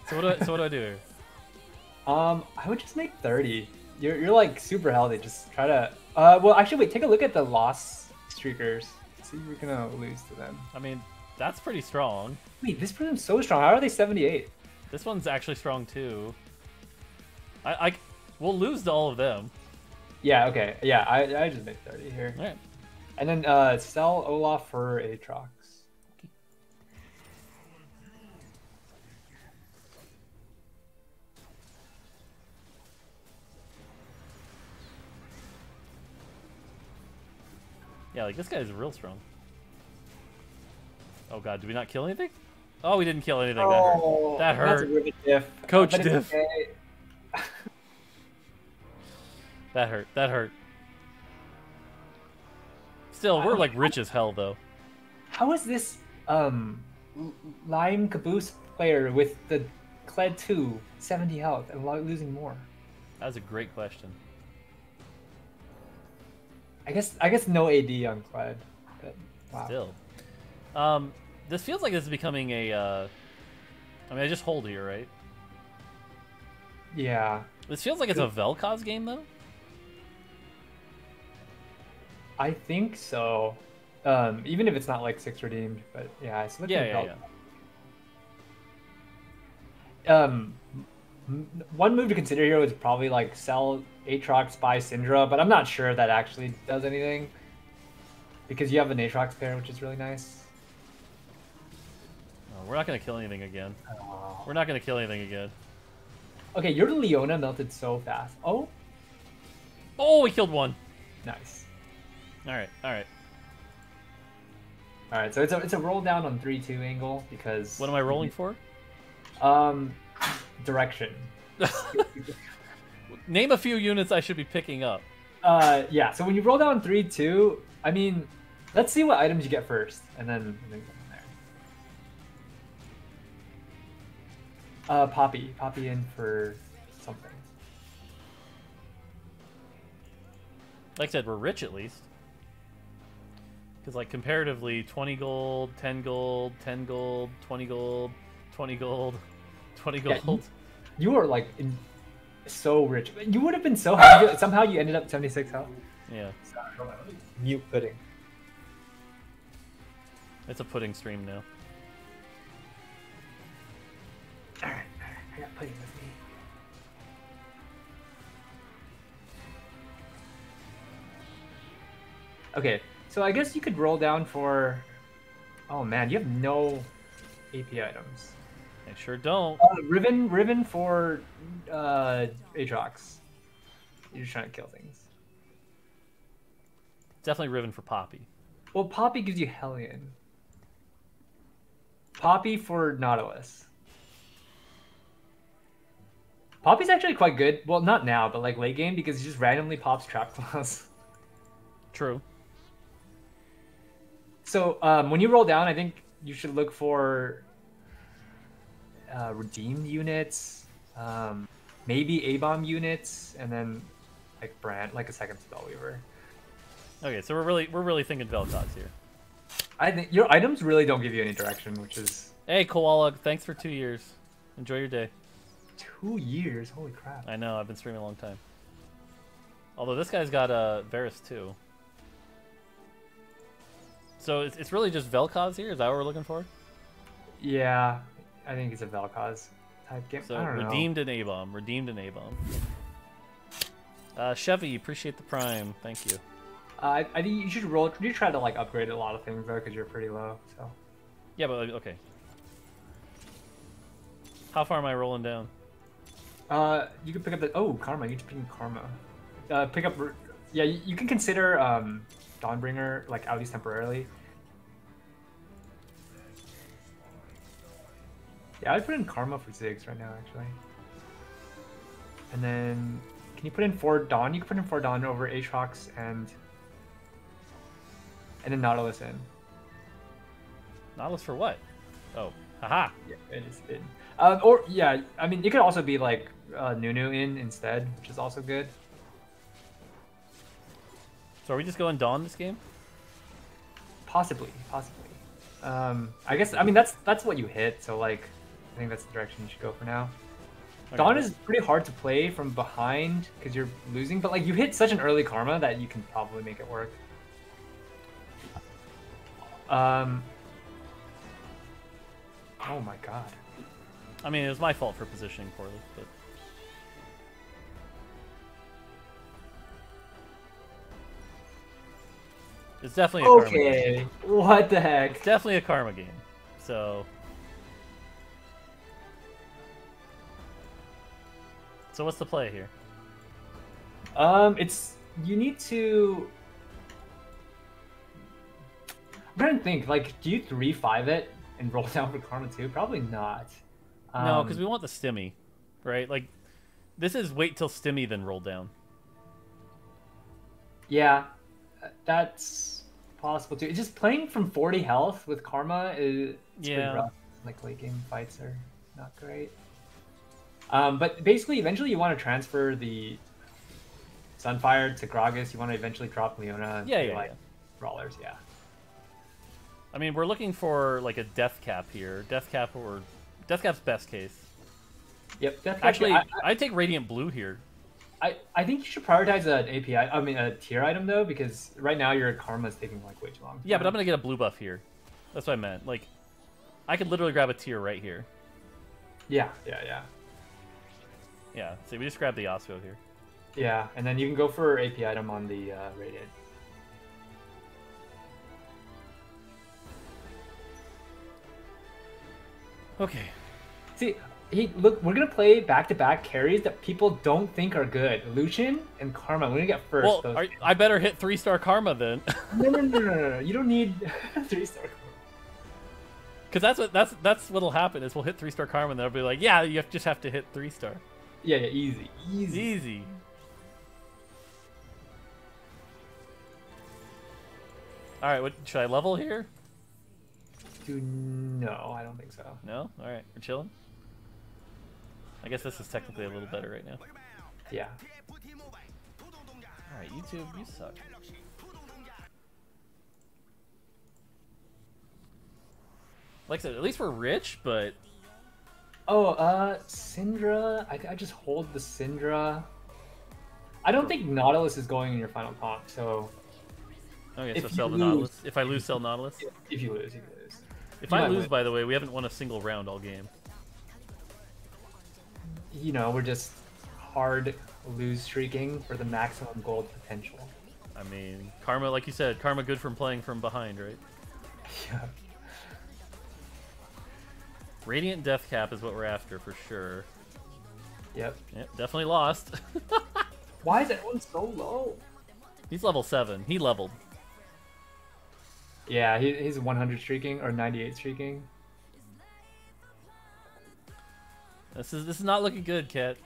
So what do I, do here? I would just make 30. You're like super healthy. Just try to. Well, actually, wait. Take a look at the loss streakers. See if you're gonna lose to them. I mean, that's pretty strong. Wait, this person's so strong. How are they 78? This one's actually strong too. We'll lose to all of them. Yeah. Okay. Yeah. I just made 30 here. All right. And then sell Olaf for Aatrox. Okay. Yeah, like this guy's real strong. Oh god, did we not kill anything? Oh, we didn't kill anything. Oh, that hurt. That hurt. That's a coach diff. Okay. That hurt. That hurt. Still, we're like rich as hell though. How is this Lime Caboose player with the Kled 2 70 health and losing more? That was a great question. I guess no AD on Kled, but wow. Still. This feels like this is becoming a, I mean, I just hold here, right? Yeah. This feels like it's a Vel'Koz game, though? I think so. Even if it's not, like, 6 redeemed, but yeah. It's looking one move to consider here was probably, like, sell Aatrox by Syndra, but I'm not sure if that actually does anything because you have an Aatrox pair, which is really nice. Oh, we're not gonna kill anything again. Oh. We're not gonna kill anything again. Okay, your Leona melted so fast. Oh, oh, we killed one. Nice. All right, all right, all right. So it's a roll down on 3-2 angle because. What am I rolling for? Direction. Name a few units I should be picking up. Yeah, so when you roll down 3-2, I mean, let's see what items you get first, and then go from there. Poppy. Poppy in for something. Like I said, we're rich at least. Because, like, comparatively, 20 gold, 10 gold, 10 gold, 20 gold, 20 gold, 20 gold. Yeah, you are, like... so rich. You would have been so happy. Somehow you ended up 76 health. Yeah. Mute pudding. It's a pudding stream now. Alright, I got pudding with me. Okay, so I guess you could roll down for... Oh man, you have no AP items. I sure don't. Riven for Aatrox. You're just trying to kill things. Definitely Riven for Poppy. Well, Poppy gives you Hellion. Poppy for Nautilus. Poppy's actually quite good. Well, not now, but like late game, because he just randomly pops Trap Claws. True. So when you roll down, I think you should look for redeemed units, maybe A-bomb units, and then like Brand, like a second Spellweaver. Okay, so we're really thinking Vel'Koz here. I think your items really don't give you any direction, which is. Hey Koala, thanks for 2 years. Enjoy your day. 2 years, holy crap! I know, I've been streaming a long time. Although this guy's got Varus too. So it's really just Vel'Koz here? Is that what we're looking for? Yeah, I think it's a Vel'Koz type game. So I don't know. An A-bomb, redeemed an A-bomb. Chevy, appreciate the prime. Thank you. I think you should roll. You try to like upgrade a lot of things though, because you're pretty low. So. Yeah, but okay. How far am I rolling down? You can pick up the Karma. You can pick up Karma. Pick up. Yeah, you can consider Dawnbringer, like, at least temporarily. Yeah, I'd put in Karma for Ziggs right now, actually. And then, can you put in 4 Dawn? You can put in 4 Dawn over Aatrox and then Nautilus in. Nautilus for what? Oh, haha. Yeah, it is in. Or, yeah, I mean, you could also be, like, Nunu in instead, which is also good. So are we just going Dawn this game? Possibly. I guess, I mean, that's what you hit, so like, I think that's the direction you should go for now. Okay. Dawn is pretty hard to play from behind because you're losing, but like you hit such an early Karma that you can probably make it work. Oh my god. I mean, it was my fault for positioning poorly, but... It's definitely a Karma game. What the heck? It's definitely a Karma game. So what's the play here? You need to. I'm trying to think. Like, do you 3-5 it and roll down for Karma too? Probably not. No, because we want the stimmy, right? Like, this is wait till stimmy then roll down. Yeah. That's possible too. It's just playing from 40 health with Karma is pretty rough. Like late game fights are not great. But basically, eventually you want to transfer the Sunfire to Gragas. You want to eventually drop Leona. Yeah. Brawlers, yeah. I mean, we're looking for like a death cap here. Death cap's best case. Yep. Death cap, actually, I'd take Radiant Blue here. I think you should prioritize an API. I mean, a tier item though, because right now your Karma is taking like way too long. Yeah, but I'm gonna get a blue buff here. That's what I meant. Like, I could literally grab a tier right here. Yeah. See, we just grabbed the Yasuo here. Yeah, and then you can go for AP item on the Radiant. Okay. See. Hey, look, we're gonna play back-to-back carries that people don't think are good. Lucian and Karma. We're gonna get first. Well, I better hit 3-star Karma then. No. You don't need 3-star Karma. Because that's what'll happen is we'll hit 3-star Karma and they'll be like, yeah, you just have to hit 3-star. Yeah, easy. All right, what should I level here? No, I don't think so. No, all right, we're chilling. I guess this is technically a little better right now. Yeah. Alright, YouTube, you suck. Like I said, at least we're rich, but... Syndra. I just hold the Syndra. I don't think Nautilus is going in your final comp, so... Okay, if so sell the Nautilus. If I lose, sell Nautilus? If you lose, you lose. If I lose, by the way, we haven't won a single round all game. You know, we're just hard lose streaking for the maximum gold potential. I mean, Karma, like you said, Karma good from playing from behind, right? Yeah. Radiant Death Cap is what we're after, for sure. Yep. Yep, definitely lost. Why is that one so low? He's level 7. He leveled. Yeah, he's 100 streaking or 98 streaking. This is not looking good, Kat.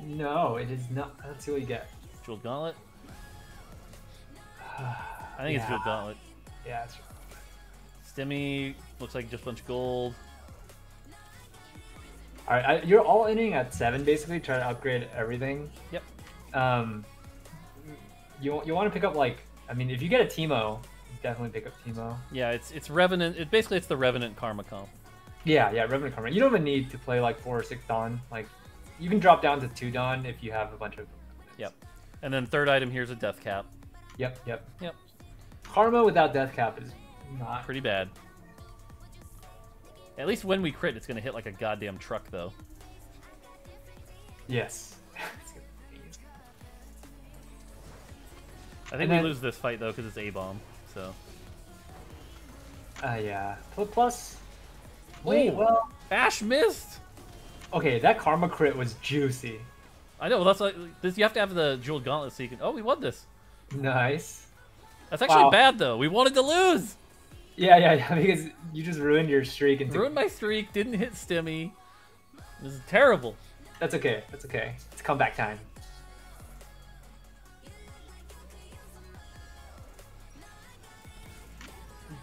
No, it is not. Let's see what you get. Jeweled Gauntlet. I think it's Jeweled Gauntlet. Yeah, it's true. Stimmy looks like just a bunch of gold. All right, you're all inning at 7, basically, trying to upgrade everything. Yep. You want to pick up, like, I mean, if you get a Teemo, definitely pick up Teemo. Yeah, it's Revenant. Basically it's the Revenant Karma comp. Yeah, Revenant Karma. You don't even need to play like 4 or 6 Dawn. Like, you can drop down to 2 Dawn if you have a bunch of. Yep. And then third item here's a Death Cap. Yep. Karma without Death Cap is not pretty bad. At least when we crit, it's gonna hit like a goddamn truck, though. Yes. I think we lose this fight though because it's A-bomb. So. Yeah. Plus. Wait. Well. Ash missed. Okay, that Karma crit was juicy. I know. Well, that's like this. You have to have the Jeweled Gauntlet so you can. Oh, we won this. Nice. That's actually bad though. We wanted to lose. Yeah, because you just ruined your streak. And ruined my streak, didn't hit Stimmy. This is terrible. That's okay, that's okay. It's comeback time.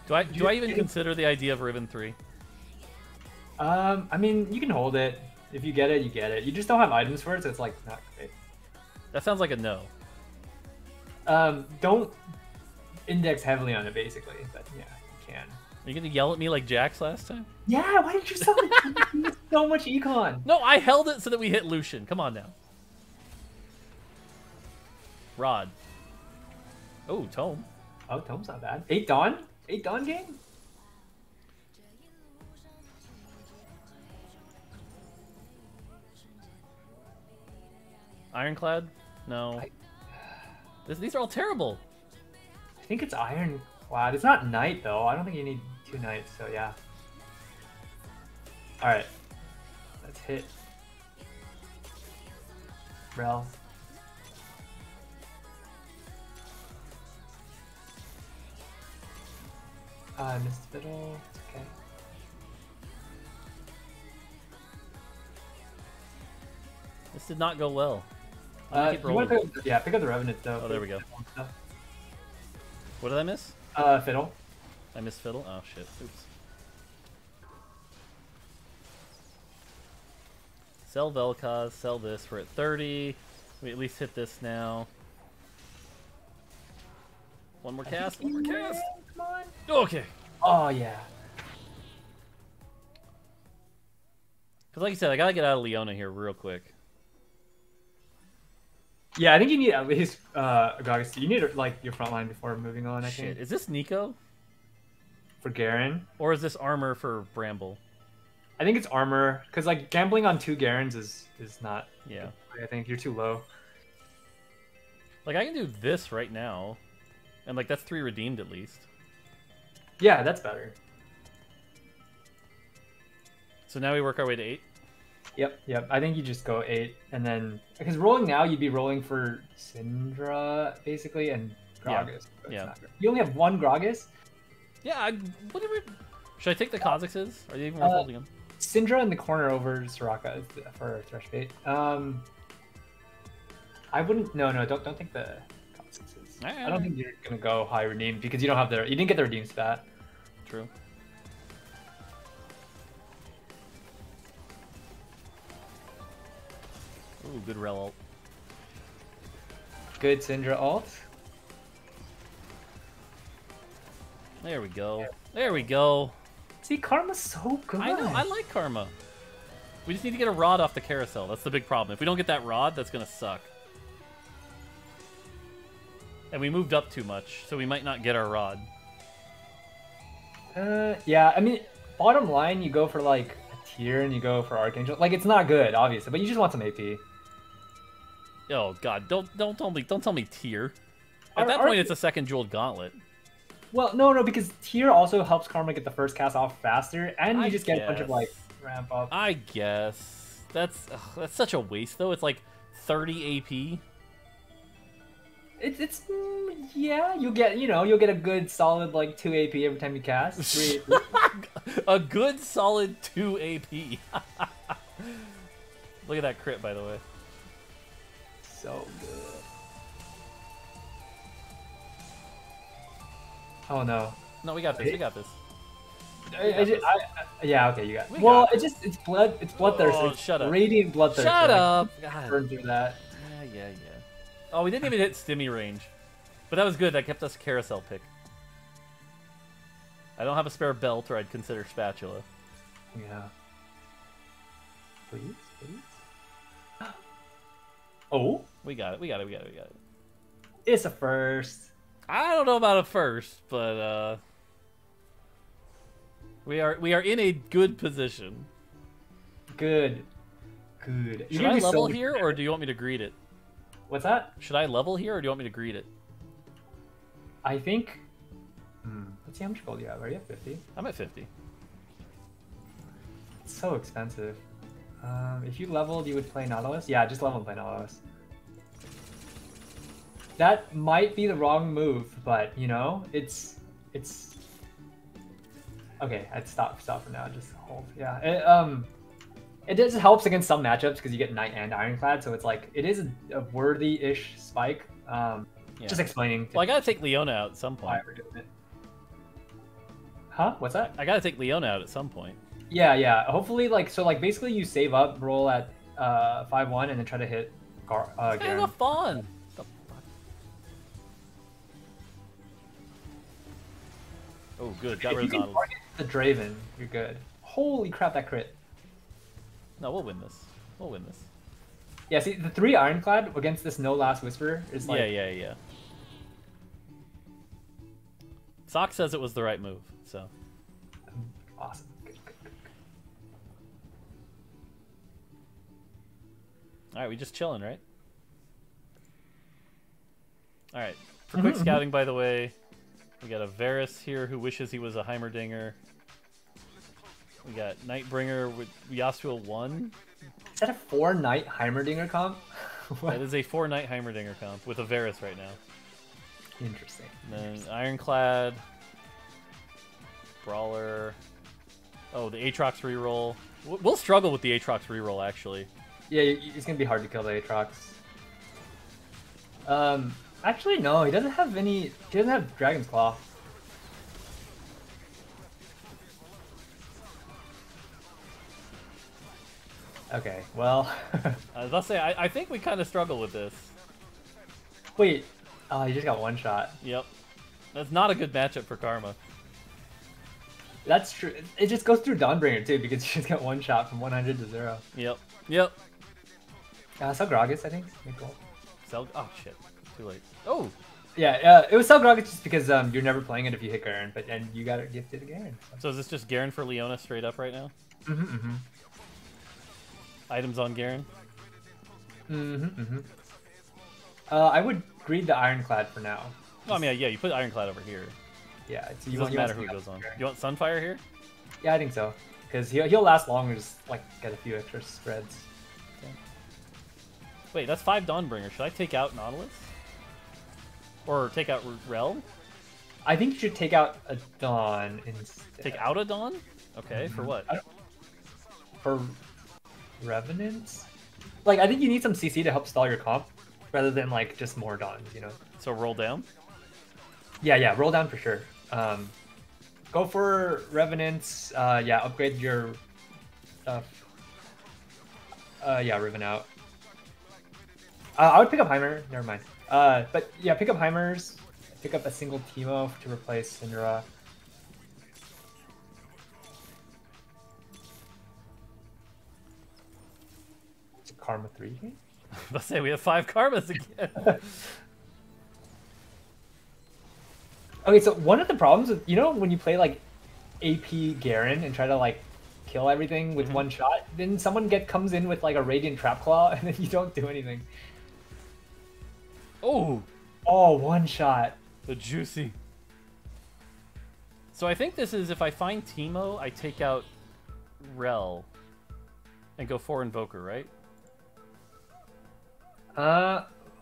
Do I even consider the idea of Riven 3? I mean, you can hold it. If you get it, you get it. You just don't have items for it, so it's like not great. That sounds like a no. Don't index heavily on it, basically, but yeah. Are you gonna yell at me like Jax last time? Yeah, why did you sell it? So much econ. No, I held it so that we hit Lucian. Come on now. Rod. Oh, Tome. Oh, Tome's not bad. 8 Dawn? 8 Dawn game? Ironclad? No. These are all terrible. I think it's Ironclad. Wow, it's not Knight though. I don't think you need 2 Knights, so yeah. Alright. Let's hit Rel. I missed Fiddle. It's okay. This did not go well. Pick up the Revenant though. Oh, there we go. What did I miss? Fiddle. I missed Fiddle? Oh, shit. Oops. Sell Vel'Koz. Sell this. We're at 30. We at least hit this now. One more cast. One more cast. Come on. Okay. Oh, yeah. Because like you said, I gotta get out of Leona here real quick. Yeah, I think you need at least Gragas. You need like your front line before moving on. I think. Is this Nico for Garen, or is this armor for Bramble? I think it's armor because like gambling on 2 Garens is not. Yeah, I think you're too low. Like I can do this right now, and like that's 3 redeemed at least. Yeah, that's better. So now we work our way to 8. Yep. I think you just go 8, and then because rolling now, you'd be rolling for Syndra basically, and Gragas. Yeah. You only have 1 Gragas. Yeah. Should I take the Kha'Zixes? Are they even worth holding them? Syndra in the corner over Soraka for Thresh Bait. I wouldn't. No. Don't take the Kha'Zixes. I don't think you're gonna go high redeem because you don't have the. You didn't get the redeem stat. True. Ooh, good Rel ult. Good Syndra ult. There we go. There we go. See, Karma's so good. I know, I like Karma. We just need to get a rod off the carousel. That's the big problem. If we don't get that rod, that's gonna suck. And we moved up too much, so we might not get our rod. Yeah, I mean, bottom line, you go for, like, a tier and you go for Archangel. Like, it's not good, obviously, but you just want some AP. Oh, God, don't tell me tier. At that point, it's a second Jeweled Gauntlet. Well, no, because tier also helps Karma get the first cast off faster, and you just get a bunch of, like, ramp up. I guess. That's such a waste, though. It's, like, 30 AP. It's yeah, you'll get a good solid like 2 AP every time you cast. 3 AP. A good solid 2 AP. Look at that crit, by the way. So good. Oh no. No, we got this. We got this. It's bloodthirst. Oh, shut up. Radiant bloodthirst. Shut up. God. Burn through that. Yeah. Oh, we didn't even hit Stimmy range. But that was good. That kept us carousel pick. I don't have a spare belt, or I'd consider spatula. Yeah. Please? Oh? We got it. It's a first. I don't know about a first, but, We are in a good position. Good. Should I level here, or do you want me to greet it? What's that? Should I level here, or do you want me to greet it? I think... Let's see how much gold you have. Are you at 50? I'm at 50. It's so expensive. If you leveled, you would play Nautilus? Yeah, just level and play Nautilus. That might be the wrong move, but, you know, it's... Okay, I'd stop for now. Just hold. Yeah, it just helps against some matchups because you get Knight and Ironclad, so it's like it is a worthy-ish spike. Yeah. Just explaining. Well, I gotta take Leona out at some point. Huh? What's that? I gotta take Leona out at some point. Yeah. Hopefully, basically, you save up, roll at 5-1, and then try to hit Garen. That's fun. Oh, good. Got rid of Nautilus. The Draven, you're good. Holy crap, that crit. No, we'll win this. Yeah, see, the 3 Ironclad against this no last whisper is like... Yeah. Sock says it was the right move, so... Awesome. Good. Alright, we just chilling, right? Alright, for quick scouting, by the way... We got a Varus here who wishes he was a Heimerdinger. We got Nightbringer with Yasuo 1. Is that a 4-night Heimerdinger comp? That is a 4-night Heimerdinger comp with a Varus right now. Interesting. And then Ironclad. Brawler. Oh, the Aatrox reroll. We'll struggle with the Aatrox reroll, actually. Yeah, it's going to be hard to kill the Aatrox. Actually, no, he doesn't have any... He doesn't have Dragon's Claw. Okay, well... I was about to say, I think we kind of struggle with this. Wait. Oh, he just got one shot. Yep. That's not a good matchup for Karma. That's true. It just goes through Dawnbringer, too, because you just got one shot from 100 to 0. Yep. Sell Gragas, I think. Oh, shit. Too late. Oh! Yeah, it was Sell Gragas just because you're never playing it if you hit Garen, and you got it gifted to Garen. So is this just Garen for Leona straight up right now? Mm-hmm. Items on Garen? Mm-hmm. I would greed the Ironclad for now. Well, I mean, yeah, you put Ironclad over here. Yeah, so it doesn't matter who goes on. You want Sunfire here? Yeah, I think so. Because he'll last longer, just like get a few extra spreads. Okay. Wait, that's 5 Dawnbringer. Should I take out Nautilus? Or take out Rel? I think you should take out a Dawn instead. Take out a Dawn? Okay, for what? For Revenant? Like, I think you need some CC to help stall your comp, rather than, like, just more Dawns, you know? So roll down? Yeah, roll down for sure. Go for Revenant, upgrade your stuff. Riven out. I would pick up Heimer, never mind. But yeah, pick up Heimers, pick up a single Teemo to replace Syndra. It's a Karma 3. I was about to say, we have 5 Karmas again. Okay, so one of the problems with, you know, when you play like AP Garen and try to like kill everything with one shot, then someone comes in with like a Radiant Trap Claw and then you don't do anything. Oh! Oh, one shot. The juicy. So I think this is, if I find Teemo, I take out Rel and go for Invoker, right?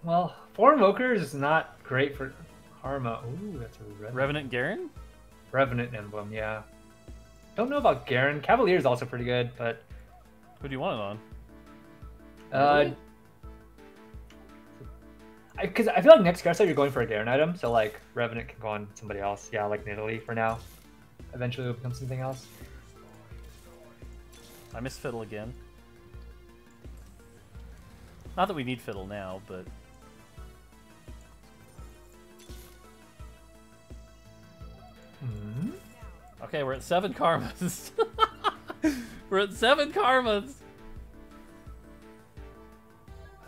Well, for Invoker is not great for Karma. Ooh, that's a Revenant. Revenant Garen? Revenant Emblem, yeah. Don't know about Garen. Cavalier is also pretty good, but... Who do you want it on? Really? Because I feel like next Garza you're going for a Garen item, so like Revenant can go on somebody else. Yeah, like Nidalee for now. Eventually it'll become something else. I miss Fiddle again. Not that we need Fiddle now, but... Mm-hmm. Okay, we're at 7 karmas. We're at 7 karmas!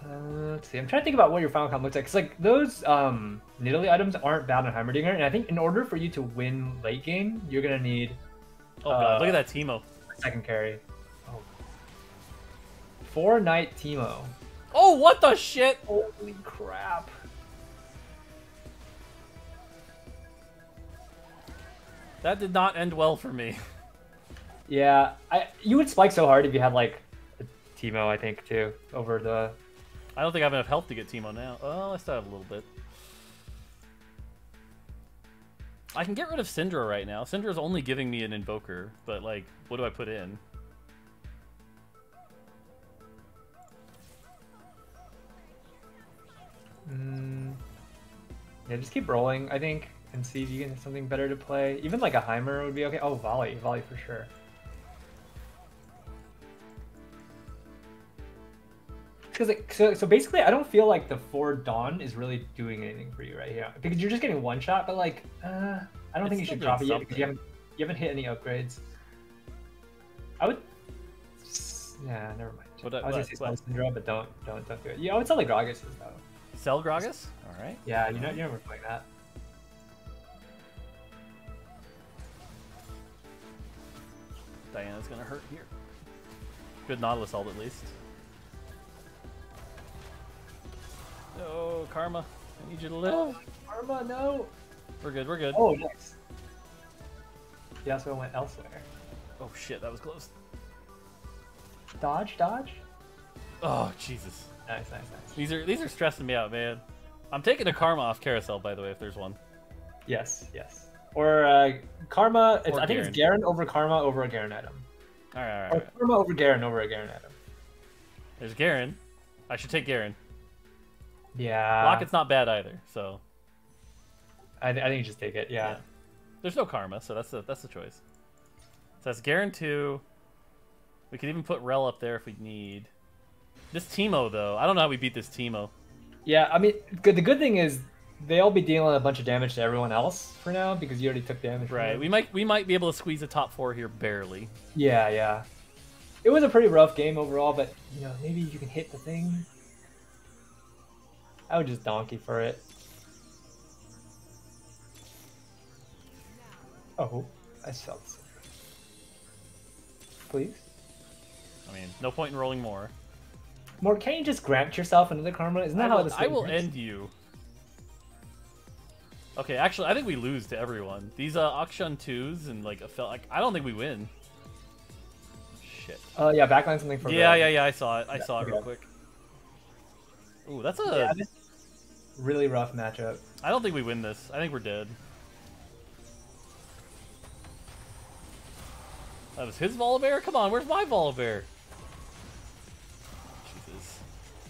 Let's see. I'm trying to think about what your final comp looks like. Cause like those Nidalee items aren't bound on Heimerdinger, and I think in order for you to win late game, you're gonna need. Oh god! Look at that Teemo. Second carry. Oh. 4 Knight Teemo. Oh what the shit! Holy crap! That did not end well for me. Yeah, you would spike so hard if you had like a Teemo, I think, too, over the. I don't think I have enough health to get Teemo now. Oh, I still have a little bit. I can get rid of Syndra right now. Syndra's only giving me an Invoker, but, like, what do I put in? Yeah, just keep rolling, I think, and see if you get something better to play. Even, like, a Heimer would be okay. Oh, Volley. Volley for sure. So basically, I don't feel like the 4 Dawn is really doing anything for you right here because you're just getting one shot. But like, I don't think you should drop it yet because you haven't hit any upgrades. I would, yeah, never mind. I was gonna say sell Syndra, but don't do it. Yeah, I would sell the Gragas though. Sell Gragas? All right. Yeah, you know you're never playing that. Diana's gonna hurt here. Good Nautilus ult at least. Oh, Karma, I need you to live. Oh, Karma, no. We're good, we're good. Oh, nice. Yeah, so I went elsewhere. Oh, shit, that was close. Dodge, dodge. Oh, Jesus. Nice, nice, nice. These are stressing me out, man. I'm taking a Karma off Carousel, by the way, if there's one. Yes, yes. Or Karma, or I think it's Garen over Karma over a Garen item. All right, all right. Or right. Karma over a Garen item. There's Garen. I should take Garen. Yeah. Locket's not bad either, so. I think you just take it, yeah. There's no Karma, so that's the choice. So that's Garen 2. We could even put Rel up there if we need. This Teemo, though. I don't know how we beat this Teemo. Yeah, I mean, the good thing is they'll be dealing a bunch of damage to everyone else for now because you already took damage. Right, we might be able to squeeze the top 4 here barely. Yeah, yeah. It was a pretty rough game overall, but, you know, maybe you can hit the thing. I would just donkey for it. Oh, I felt it. Please? I mean, no point in rolling more. More, can't you just grant yourself another Karma? Isn't that how this thing works? I will end you. Okay, actually, I think we lose to everyone. These Akshun 2s and like, I don't think we win. Shit. Yeah, backline something for Red. Yeah, I saw it. I saw it real quick. Ooh, that's a really rough matchup. I don't think we win this. I think we're dead. That was his Volibear? Come on, where's my Volibear? Jesus.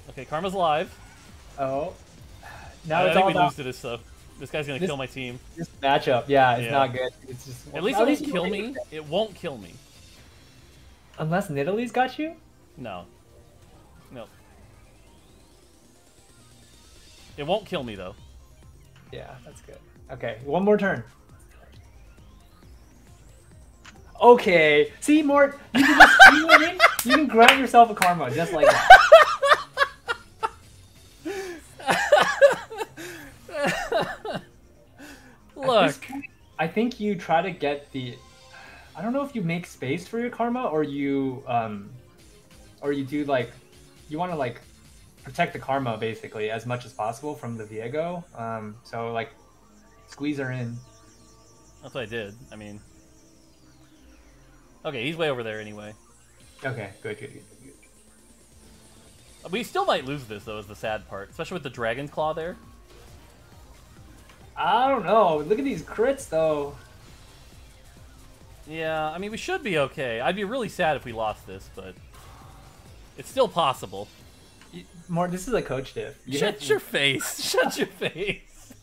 Okay, Karma's alive. Oh. Now it's all about... I think we lose to this, though. This guy's going to kill my team. This matchup, yeah, it's not good. It's just... At least it won't kill me. It won't kill me. Unless Nidalee's got you? No. Nope. It won't kill me, though. Yeah, that's good. Okay, one more turn. Okay. See, Mort, you can, you know what I mean? You can grind yourself a Karma just like that. Look. I think you try to get the... I don't know if you make space for your Karma or you do like... You want to like protect the Karma basically as much as possible from the Viego. So like squeeze her in. That's what I did. I mean... Okay, he's way over there anyway. Okay, good. We still might lose this though, is the sad part. Especially with the Dragon's Claw there. I don't know. Look at these crits, though. Yeah, I mean, we should be okay. I'd be really sad if we lost this, but it's still possible. Martin, this is a coach diff. Shut your face. Shut your face.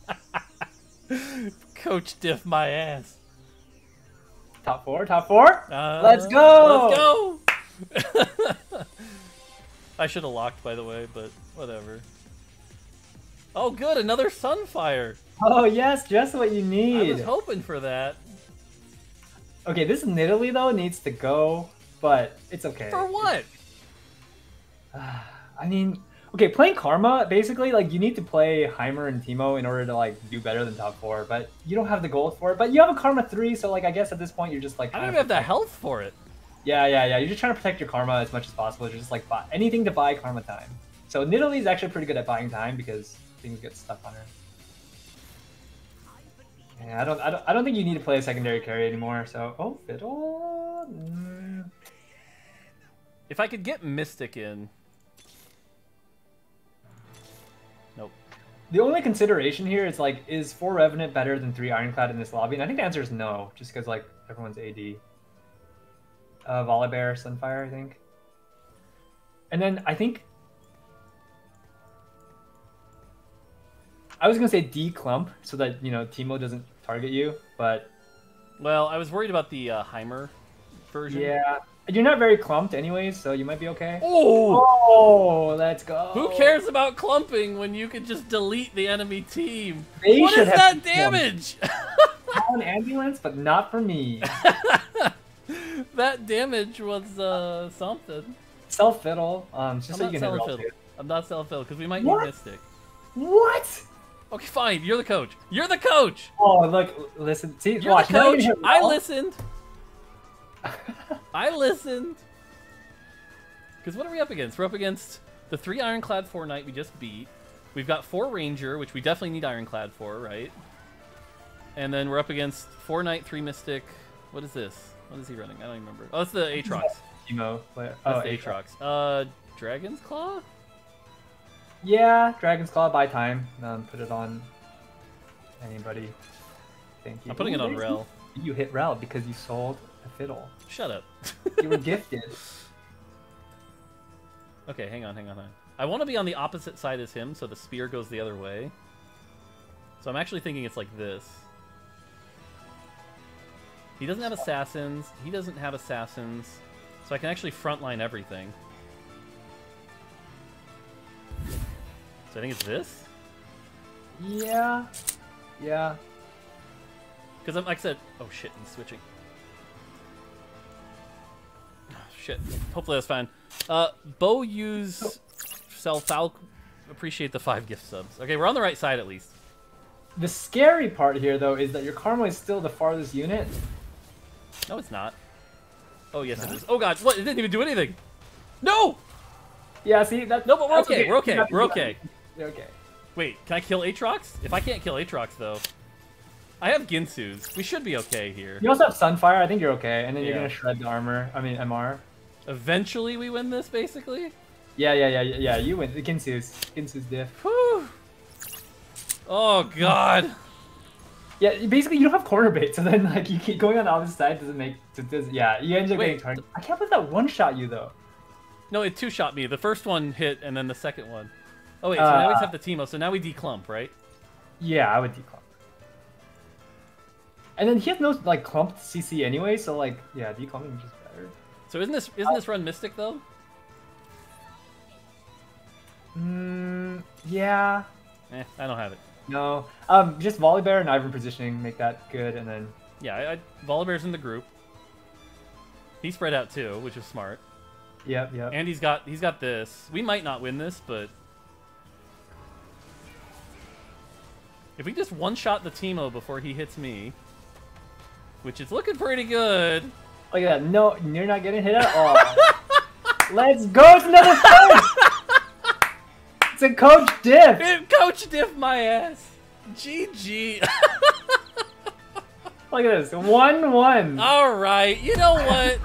Coach diff my ass. Top four, top four. Let's go. Let's go. I should have locked, by the way, but whatever. Oh, good, another Sunfire. Oh, yes, just what you need. I was hoping for that. Okay, this Nidalee, though, needs to go, but it's okay. For what? I mean, okay, playing Karma, basically, like, you need to play Heimer and Teemo in order to, like, do better than top four, but you don't have the gold for it. But you have a Karma 3, so, like, I guess at this point you're just, like... I don't even have the health for it. Yeah. You're just trying to protect your Karma as much as possible. You're just, like, buy anything to buy Karma time. So Nidalee's actually pretty good at buying time because things get stuck on her. Yeah, I don't think you need to play a secondary carry anymore. So, oh, Fiddle. Mm. If I could get Mystic in. Nope. The only consideration here is like, is 4 Revenant better than 3 Ironclad in this lobby? And I think the answer is no, just because like everyone's AD. Volibear, Sunfire, I think. And then I think. I was gonna say declump so that you know Teemo doesn't target you, but well, I was worried about the Heimer version. Yeah, you're not very clumped anyways, so you might be okay. Oh, let's go. Who cares about clumping when you can just delete the enemy team? What is that damage? An ambulance, but not for me. That damage was something. Sell Fiddle, just so you can hit Fiddle. I'm not selling Fiddle because we might need Mystic. What? Okay, fine. You're the coach. You're the coach. Oh, look, listen. See, you're watch. The coach. I listened. I listened. Because what are we up against? We're up against the 3 Ironclad 4 Knight we just beat. We've got 4 Ranger, which we definitely need Ironclad for, right? And then we're up against 4 Knight, 3 Mystic. What is this? What is he running? I don't even remember. Oh, it's the Aatrox. Teemo. That's the Aatrox. Dragon's Claw? Yeah, Dragon's Claw by time. Put it on anybody. Thank you. I'm putting it on Rel. You hit Rel because you sold a Fiddle. Shut up. You were gifted. Okay, hang on. I want to be on the opposite side as him, so the spear goes the other way. So I'm actually thinking it's like this. He doesn't have assassins. He doesn't have assassins. So I can actually frontline everything. So I think it's this? Yeah. Yeah. Because I'm, like I said... Oh, shit. I'm switching. Oh, shit. Hopefully that's fine. Bo use... Sell Falc... Appreciate the 5 gift subs. Okay, we're on the right side at least. The scary part here, though, is that your Karma is still the farthest unit. No, it's not. Oh, yes, it is. Oh, God. What? It didn't even do anything. No! Yeah, see? That, no, but we're okay. We're okay. We're okay. Okay. Wait, can I kill Aatrox? If I can't kill Aatrox, though, I have Ginsu's. We should be okay here. You also have Sunfire. I think you're okay. And then you're going to shred the armor. I mean, MR. Eventually we win this, basically? Yeah. You win. The Ginsu's. Ginsu's diff. Whew. Oh, God. Yeah, basically, you don't have corner bait. So then, like, you keep going on the opposite side. Doesn't make... Yeah, you end up getting targeted. I can't believe that one-shot you, though. No, it 2-shot me. The first one hit, and then the second one. Oh, wait, so now we just have the Teemo. So now we declump, right? Yeah, I would declump. And then he has no, like, clumped CC anyway, so, like, yeah, declumping is just better. So isn't this run Mystic, though? Yeah. Eh, I don't have it. No. Just Volibear and Ivan positioning, make that good, and then... Yeah, Volibear's in the group. He spread out, too, which is smart. Yep. And he's got this. We might not win this, but If we just one-shot the Teemo before he hits me, which is looking pretty good. Look at that. No, you're not getting hit at all. Let's go. It's another fight. It's a coach diff. It coach diff my ass. GG. Look at this. 1-1. All right. You know what?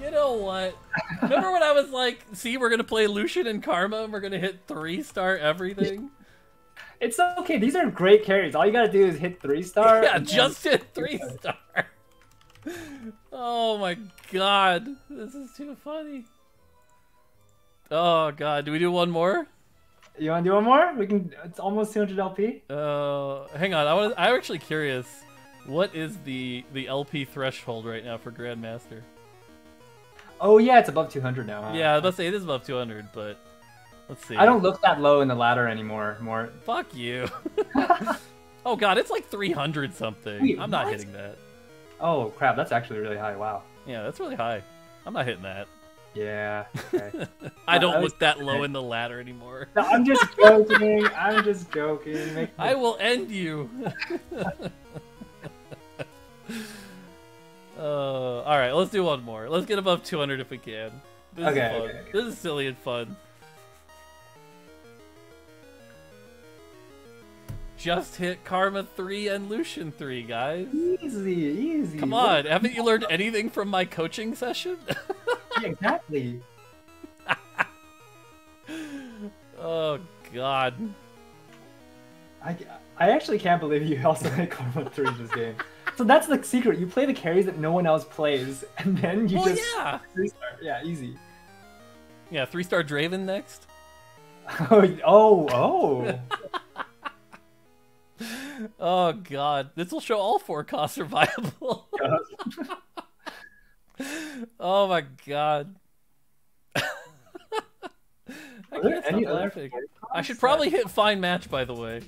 You know what? Remember when I was like, see, we're going to play Lucian and Karma and we're going to hit 3-star everything? It's okay. These are great carries. All you got to do is hit 3-star. Yeah, just hit 3-star. Oh my god. This is too funny. Oh god. Do we do one more? You want to do one more? We can. It's almost 200 LP. Hang on. I'm actually curious. What is the LP threshold right now for Grandmaster? Oh yeah, it's above 200 now. Huh? Yeah, I was about to say it is above 200, but let's see. I don't look that low in the ladder anymore. More. Fuck you. Oh god, it's like 300 something. Wait, I'm not hitting that. Oh crap, that's actually really high. Wow. Yeah, that's really high. I'm not hitting that. Yeah. Okay. I don't look that low in the ladder anymore. No, I'm just joking. I'm just joking. I will end you. All right, let's do one more. Let's get above 200 if we can. This is fun. Okay. This is silly and fun. Just hit Karma 3 and Lucian 3, guys. Easy, easy. Come on, haven't you learned anything from my coaching session? Yeah, exactly. Oh god. I actually can't believe you also hit Karma 3 in this game. So that's the secret. You play the carries that no one else plays, and then you just 3-star. Yeah, easy. Yeah, 3-star Draven next. Oh god. This will show all 4 costs are viable. Oh my god. I should probably hit fine match, by the way.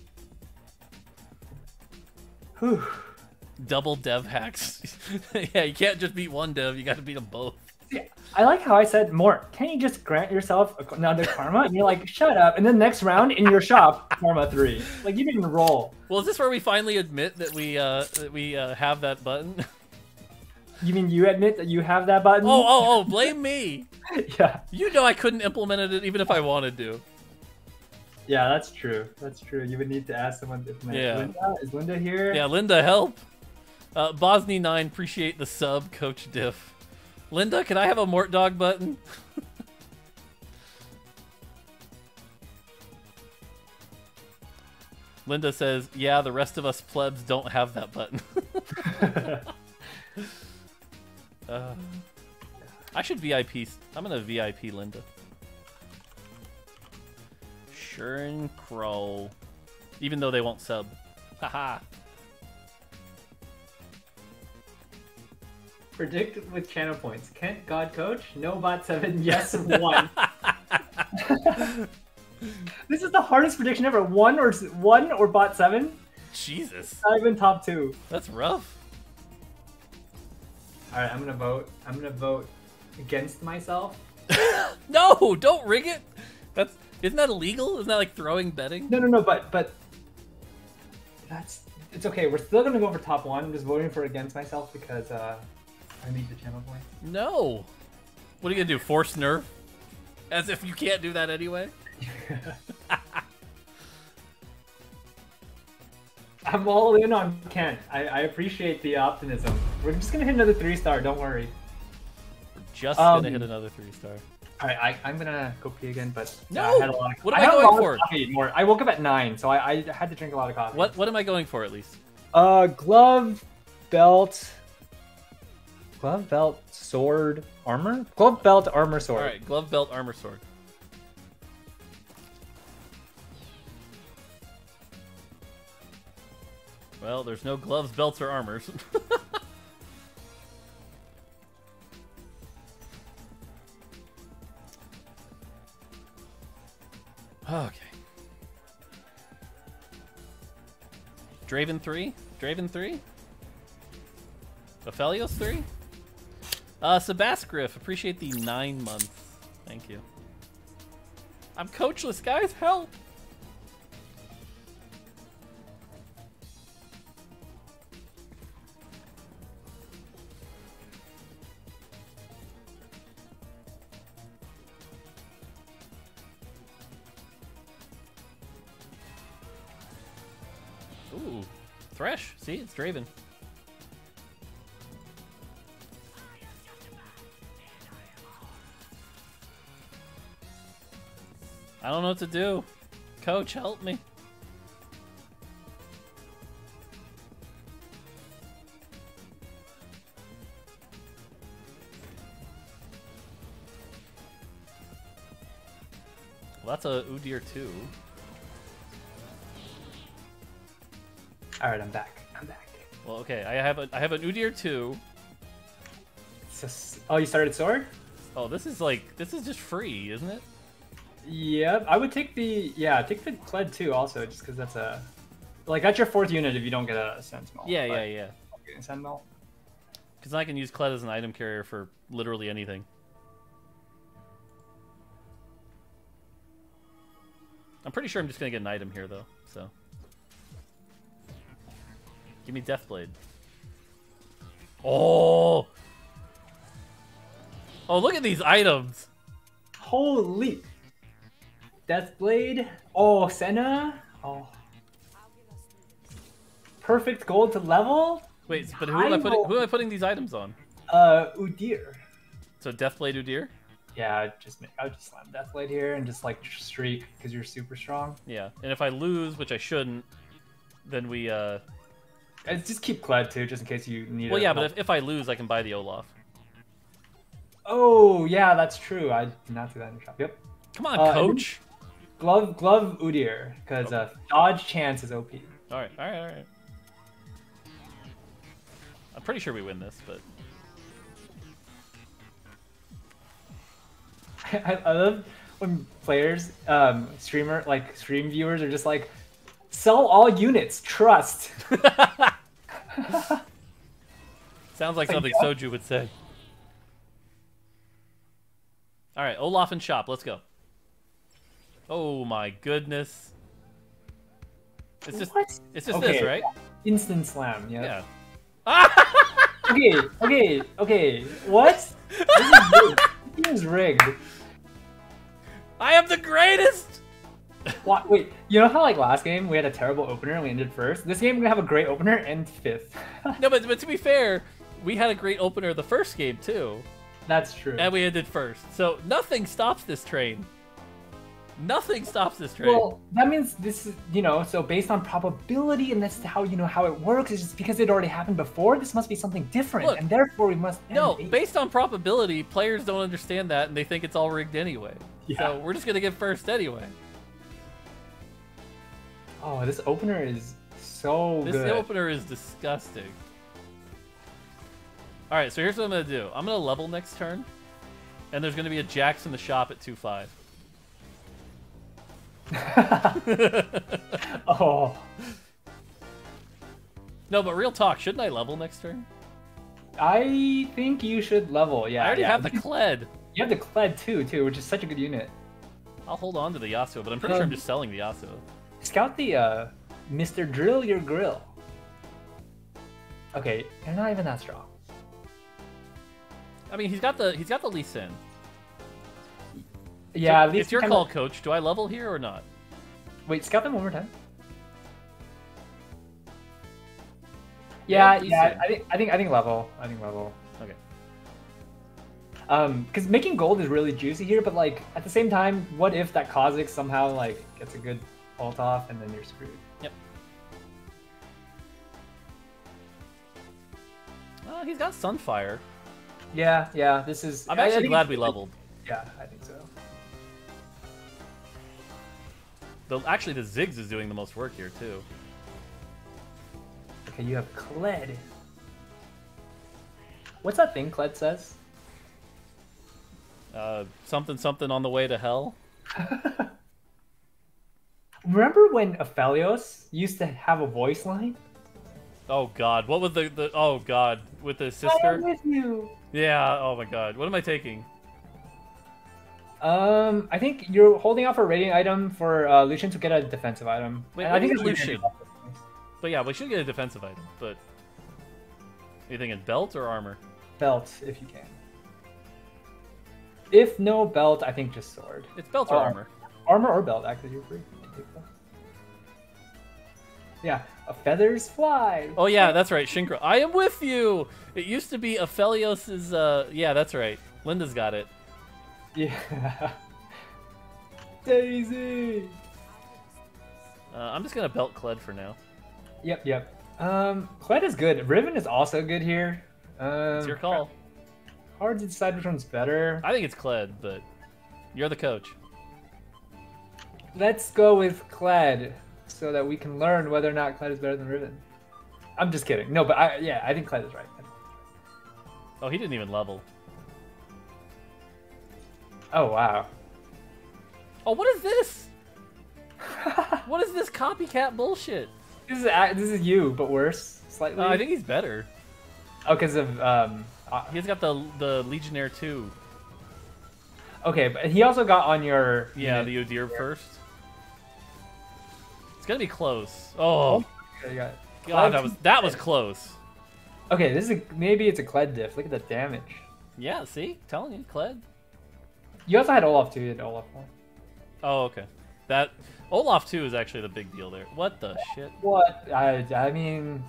Whew. Double dev hacks. Yeah, you can't just beat one dev, you gotta beat them both. Yeah, I like how I said, Mort, can't you just grant yourself another Karma? And you're like, shut up. And then next round, in your shop, Karma 3. Like, you didn't roll. Well, is this where we finally admit that we have that button? You mean you admit that you have that button? Oh, blame me. Yeah. You know I couldn't implement it even if I wanted to. Yeah, that's true. That's true. You would need to ask someone to implement it. Linda, is Linda here? Yeah, Linda, help. Bosny9, appreciate the sub, Coach Diff. Linda, can I have a Mort Dog button? Linda says, yeah, the rest of us plebs don't have that button. I should VIP. I'm going to VIP Linda. Shern Crow. Even though they won't sub. Haha. Predict with channel points. Kent, God Coach, no bot 7, yes 1. This is the hardest prediction ever. One or bot 7? Jesus. Not even top 2. That's rough. Alright, I'm gonna vote. I'm gonna vote against myself. No, don't rig it. Isn't that illegal? Isn't that like throwing betting? No, but it's okay. We're still gonna go for top 1. I'm just voting for against myself because I need the channel point. No! What are you gonna do, force nerf? As if you can't do that anyway? I'm all in on Kent. I appreciate the optimism. We're just gonna hit another 3-star, don't worry. We're just gonna hit another 3-star. Alright, I'm gonna go pee again, but no! I had a lot of, what am I going for? I woke up at 9, so I had to drink a lot of coffee. What am I going for, at least? Glove, belt... Glove, belt, sword, armor? Glove, belt, armor, sword. Alright, glove, belt, armor, sword. Well, there's no gloves, belts, or armors. Okay. Draven 3? Draven 3? Ophelios 3? Sebasgriff, appreciate the 9 months. Thank you. I'm coachless, guys. Help! Ooh. Thresh. See, it's Draven. I don't know what to do. Coach, help me. Well, that's a Udyr too. All right, I'm back. I'm back. Well, okay. I have an Udyr too. Oh, you started sword? Oh, this is just free, isn't it? Yep. I would take the take the Kled too, also, just because that's a that's your fourth unit if you don't get a Sentinel. Yeah, but yeah. I'm getting Sentinel. Because I can use Kled as an item carrier for literally anything. I'm pretty sure I'm just gonna get an item here though, so. Give me Deathblade. Oh! Oh, look at these items! Holy! Deathblade. Oh, Senna. Oh. Perfect gold to level? Wait, but who am I putting these items on? Udyr. So Deathblade Udyr? Yeah, I would just slam Deathblade here and just like streak because you're super strong. Yeah, and if I lose, which I shouldn't, then we just keep Kled too, just in case you need it. Well, yeah, but if I lose, I can buy the Olaf. Oh, yeah, that's true. I did not do that in the shop. Yep. Come on, coach. Glove Udyr, because dodge chance is OP. All right. I'm pretty sure we win this, but... I love when players, stream viewers are just like, sell all units, trust. Sounds like something Soju would say. All right, Olaf and shop, let's go. Oh my goodness. It's just this, right? Instant slam, yeah. Okay. What? This is rigged. I am the greatest! What? Wait, you know how like last game we had a terrible opener and we ended first? This game we're gonna have a great opener and fifth. No, but to be fair, we had a great opener the first game too. That's true. And we ended first. So nothing stops this train. Nothing stops this trade. Well, that means this is, so based on probability, and that's how, how it works, is just because it already happened before, this must be something different, and therefore we must... based on probability, players don't understand that, and they think it's all rigged anyway. Yeah. So we're just going to get first anyway. Oh, this opener is so good. This opener is disgusting. All right, so here's what I'm going to do. I'm going to level next turn, and there's going to be a Jax in the shop at 2-5. Oh. No, but real talk, shouldn't I level next turn? I think you should level, yeah. I already have the Kled. You have the Kled too, which is such a good unit. I'll hold on to the Yasuo, but I'm pretty sure I'm just selling the Yasuo. Scout the Mr. Drill Your Grill. Okay, they're not even that strong. I mean, he's got the Lee Sin. Yeah, at least it's your call, coach. Do I level here or not? Wait, scout them one more time. Yeah. I think level. Okay. Because making gold is really juicy here, but like at the same time, what if that Kha'Zix somehow like gets a good ult off and then you're screwed? Yep. Well, he's got Sunfire. Yeah. This is. I'm actually glad we leveled. Yeah, I think so. Actually, the Ziggs is doing the most work here, too. Okay, you have Kled. What's that thing Kled says? Something on the way to hell. Remember when Aphelios used to have a voice line? Oh, God. What was the... Oh, God. With his sister? I am with you. Yeah, oh, my God. What am I taking? I think you're holding off a raiding item for Lucian to get a defensive item. Wait, I think it's Lucian. But yeah, we should get a defensive item, but... Are you thinking belt or armor? Belt, if you can. If no belt, I think just sword. It's belt or armor. Armor or belt, actually, you're free to take that. Yeah, feathers fly. Oh yeah, that's right, Shinkra. I am with you. It used to be Aphelios's. Yeah, that's right. Linda's got it. Yeah. Daisy. I'm just gonna belt Kled for now. Yep, yep. Kled is good. Riven is also good here. It's your call. Hard to decide which one's better. I think it's Kled, but you're the coach. Let's go with Kled so that we can learn whether or not Kled is better than Riven. I'm just kidding. No, but yeah, I think Kled is right. Oh, he didn't even level. Oh, wow. Oh, what is this? What is this copycat bullshit? This is you, but worse, slightly. I think he's better. Oh, because of he's got the Legionnaire 2. Okay, but he also got on your the Udyr first. It's gonna be close. Oh, okay, got it. God, that was close. Okay, this is maybe it's a Kled diff. Look at the damage. Yeah, see, telling you, Kled. You also had Olaf too. You had Olaf 1. Oh, okay. That Olaf 2 is actually the big deal there. What the shit? What I mean,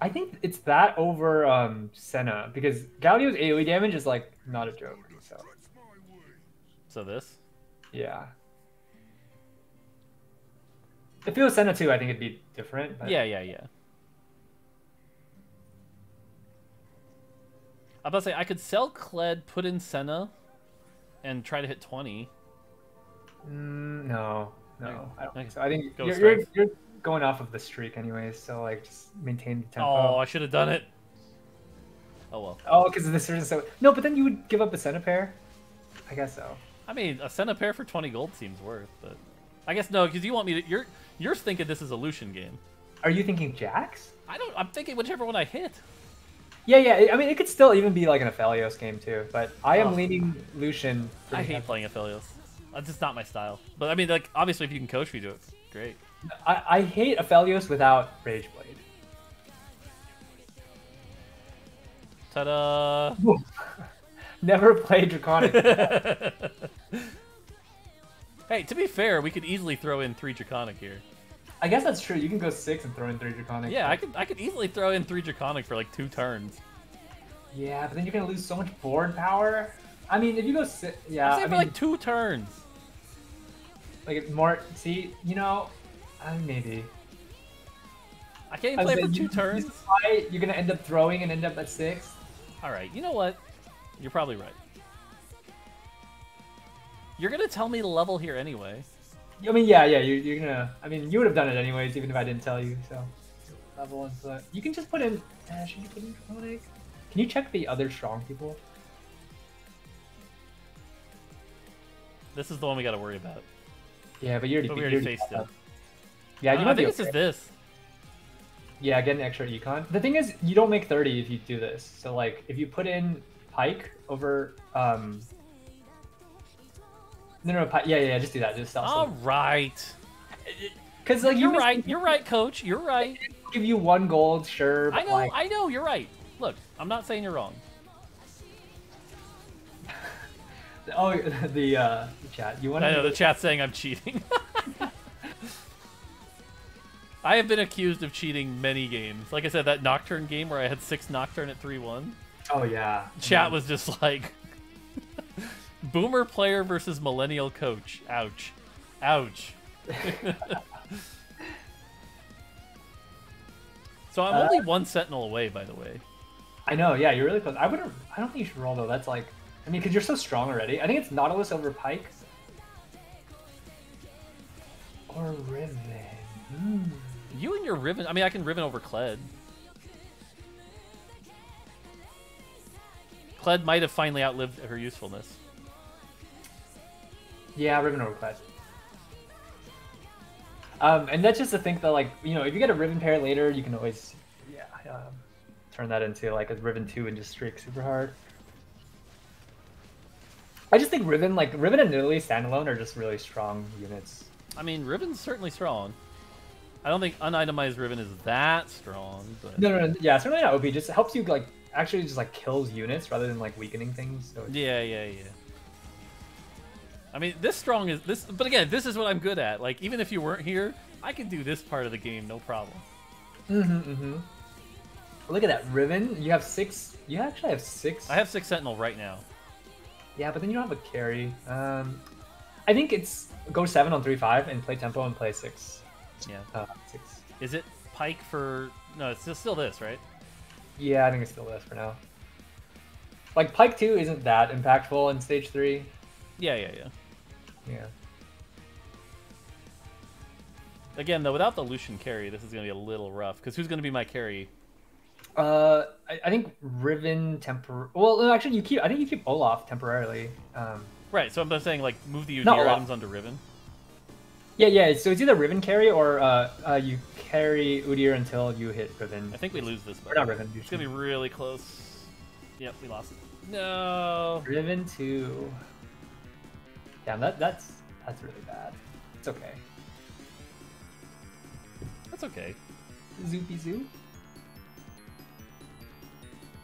I think it's that over Senna, because Galio's AoE damage is like not a joke. So this? Yeah. If it was Senna 2, I think it'd be different. But... Yeah. I was about to say, I could sell Kled, put in Senna, and try to hit 20. No. I don't think so. I think you're going off of the streak anyways, so like just maintain the tempo. Oh, I should have done it. Oh well. Oh, because this is so. No, but then you would give up a Senna pair. I guess so. I mean, a Senna pair for 20 gold seems worth, but I guess no, because you want me to. You're thinking this is a Lucian game. Are you thinking Jax? I don't. I'm thinking whichever one I hit. Yeah. I mean, it could still even be like an Aphelios game too, but I am leaning Lucian. I hate playing Aphelios. That's just not my style. But I mean, like, obviously, if you can coach me to it, great. I hate Aphelios without Rageblade. Ta-da! Never played Draconic. Hey, to be fair, we could easily throw in 3 Draconic here. I guess that's true. You can go 6 and throw in 3 Draconic. Yeah, I could easily throw in 3 Draconic for like 2 turns. Yeah, but then you're gonna lose so much board power. I mean, if you go 6, yeah. I'm saying for like 2 turns. Like more, see, you know, maybe. I can't even play for 2 turns. You're gonna end up throwing and end up at 6. All right, you know what? You're probably right. You're gonna tell me to level here anyway. I mean, yeah. You're gonna. I mean, you would have done it anyways, even if I didn't tell you. So, level 1 foot. You can just put in. Should you put in Draconic? Can you check the other strong people? This is the one we gotta worry about. Yeah, but we already faced it. Yeah, you might be okay. I think this is this. Yeah, get an extra econ. The thing is, you don't make 30 if you do this. So like, if you put in Pike over no, Pike. Yeah, just do that. Just sell. All right. Because like you're right. You're right, coach. You're right. Give you 1 gold, sure. But I know. Like... I know. You're right. Look, I'm not saying you're wrong. Oh, the chat. You want? I know the chat's saying I'm cheating. I have been accused of cheating many games. Like I said, that Nocturne game where I had 6 Nocturne at 3-1. Oh yeah. Chat was just like, Boomer player versus millennial coach. Ouch, ouch. So I'm only 1 Sentinel away, by the way. I know. Yeah, you're really close. I don't think you should roll though. That's like. I mean, because you're so strong already. I think it's Nautilus over Pike. Or Riven. You and your Riven. I mean, I can Riven over Kled. Kled might have finally outlived her usefulness. Yeah, Riven over Kled. And that's just to think that, like, you know, if you get a Riven pair later, you can always, turn that into, like, a Riven 2 and just streak super hard. I just think Riven and Nidalee standalone are just really strong units. I mean, Riven's certainly strong. I don't think unitemized Riven is that strong. But... No. Yeah, certainly not OP. Just helps you like actually just like kills units rather than like weakening things. So it's... Yeah. I mean, this strong is this, but again, this is what I'm good at. Like, even if you weren't here, I can do this part of the game, no problem. Look at that, Riven. You have 6. You actually have 6. I have 6 Sentinel right now. Yeah, but then you don't have a carry. I think it's go 7 on 3-5 and play tempo and play 6. Yeah. 6. Is it Pike for... No, it's still this, right? Yeah, I think it's still this for now. Like, Pike 2 isn't that impactful in Stage 3. Yeah. Again, though, without the Lucian carry, this is going to be a little rough. Because who's going to be my carry? I think Riven Well, actually, I think you keep Olaf temporarily. Right, so I'm saying, like, move the Udyr items onto Riven. Yeah, so it's either Riven carry or you carry Udyr until you hit Riven. I think we lose this. Or not Riven. It's going to be really close. Yep, we lost it. No. Riven 2. Damn, that's really bad. It's okay. That's okay. Zoopy zoo.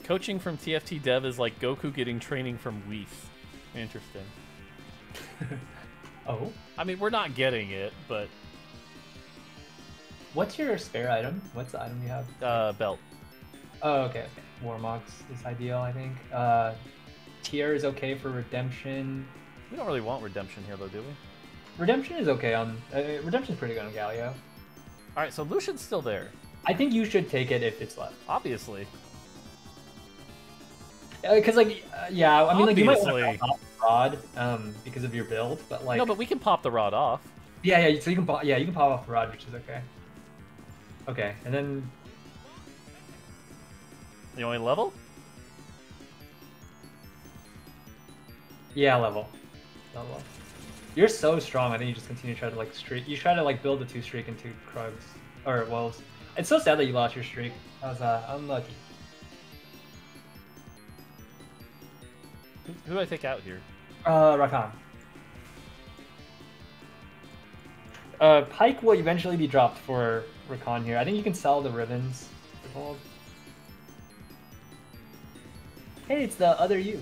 Coaching from TFT Dev is like Goku getting training from Whis. Interesting. Oh? I mean, we're not getting it, but... What's your spare item? What's the item you have? Belt. Oh, okay. Warmox is ideal, I think. Tier is okay for Redemption. We don't really want Redemption here, though, do we? Redemption is okay on... Redemption's pretty good on Galio. Alright, so Lucian's still there. I think you should take it if it's left. Obviously. Because, like, yeah, I mean, obviously. Like, you might want to pop the rod because of your build, but, like... No, but we can pop the rod off. Yeah, so you can pop... Yeah, you can pop off the rod, which is okay. Okay, and then... The only level? Yeah, level. Level. You're so strong. I think you just continue to try to like streak. You try to like build a 2 streak and 2 Krugs or Wolves. It's so sad that you lost your streak. I was unlucky. Who do I take out here? Rakan. Pike will eventually be dropped for Rakan here. I think you can sell the ribbons. Hey, it's the other you.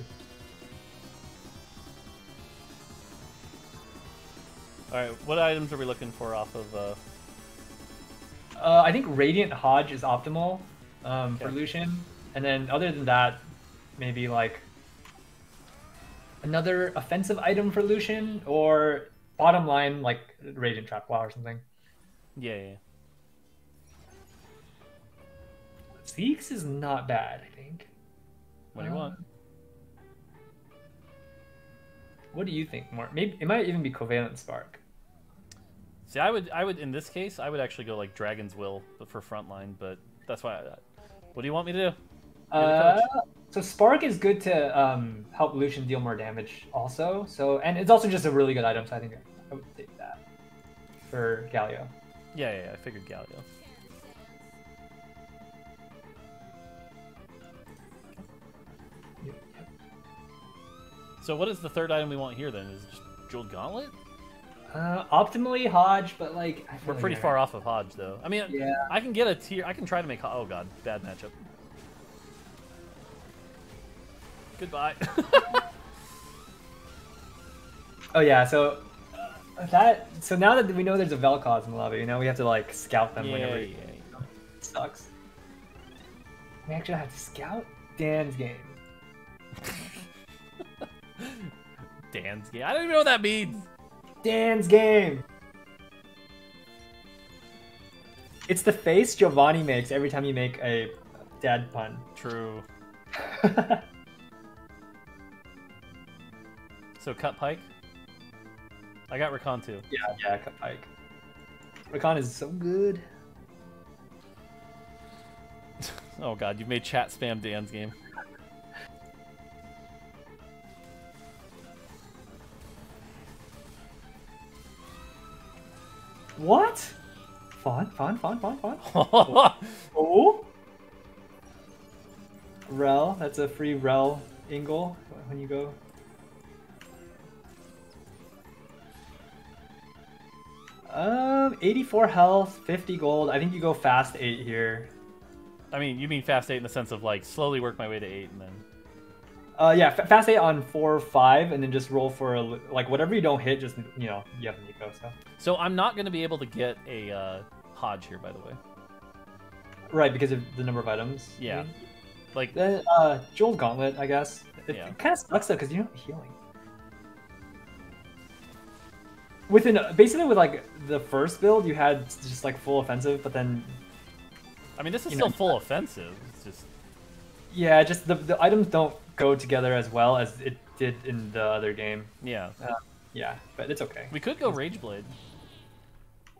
Alright, what items are we looking for off of... I think Radiant Hodge is optimal for Lucian. And then other than that, maybe like another offensive item for Lucian or bottom line like Radiant Trapclaw or something. Yeah. Ziggs is not bad, I think. What do you want? What do you think, Mark? Maybe it might even be Covalent Spark. See, I would in this case, I would actually go like Dragon's Will for frontline, but that's why. What do you want me to do? So Spark is good to help Lucian deal more damage, also. So and it's also just a really good item, so I think I would take that for Galio. Yeah, I figured Galio. So what is the third item we want here, then? Is it just Jeweled Gauntlet? Optimally Hodge, but like... We're pretty far off of Hodge, though. I mean, yeah. I can get a tier... I can try to make... Oh, God. Bad matchup. Goodbye. Oh, yeah. So that... So now that we know there's a Vel'Koz in the lobby, you know, we have to, like, scout them whenever... Yeah. It sucks. We actually have to scout Dan's game. Dan's game. I don't even know what that means. Dan's game. It's the face Giovanni makes every time you make a dad pun. True. So cut Pike. I got Rakan too. Yeah, cut Pike. Rakan is so good. Oh God, you've made chat spam Dan's game. What? Fun. Oh. Rel, that's a free Rel Ingle when you go. Um, 84 health, 50 gold. I think you go fast 8 here. I mean, you mean fast 8 in the sense of like slowly work my way to 8 and then. Yeah, fast 8 on 4-5, and then just roll for a, like, whatever you don't hit, just, you know, you have an eco. So I'm not going to be able to get a Hodge here, by the way. Right, because of the number of items. Yeah. Like then, Jeweled Gauntlet, I guess. It kind of sucks, though, because you don't have healing. Basically, with, like, the first build, you had just, like, full offensive, but then... I mean, this is still full offensive. It's just... Yeah, just the items don't go together as well as it did in the other game. Yeah. Yeah, but it's okay. We could go Rageblade.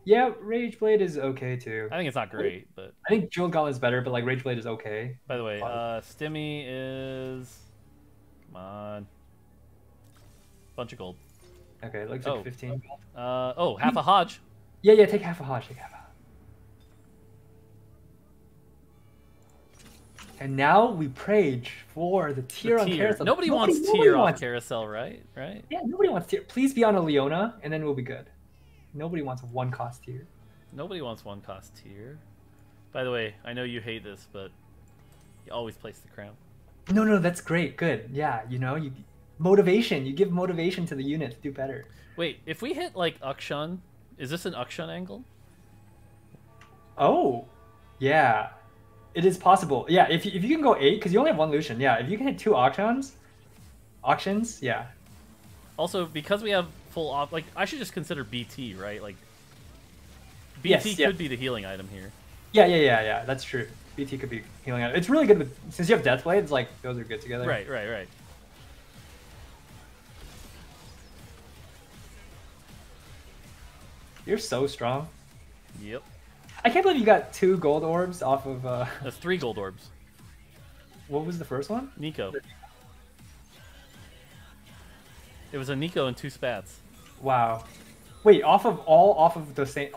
Yeah, Rageblade is okay, too. I think it's not great, but... I think Jeweled Gauntlet is better, but, like, Rageblade is okay. By the way, Stimmy is... Come on. Bunch of gold. Okay, it looks like 15. Oh, half a Hodge. Yeah, take half a Hodge. And now we prayed for the tier on Carousel. Nobody wants Carousel, right? Right? Yeah, nobody wants tier. Please be on a Leona, and then we'll be good. Nobody wants a one-cost tier. Nobody wants one-cost tier. By the way, I know you hate this, but you always place the crown. No, that's great. Good. Yeah, you know, you... Motivation. You give motivation to the unit to do better. Wait, if we hit, like, Ukshun, is this an Ukshun angle? Oh, yeah. It is possible. Yeah, if you can go 8, because you only have one Lucian. Yeah, if you can hit 2 Ukshuns, yeah. Also, because we have full off, like, I should just consider BT, right? Like, BT could be the healing item here. Yeah, that's true. BT could be healing item. It's really good with, since you have Deathblades, like, those are good together. Right. You're so strong. Yep. I can't believe you got 2 gold orbs off of... That's 3 gold orbs. What was the first one? Nico. It was a Nico and 2 spats. Wow. Wait, off of the same...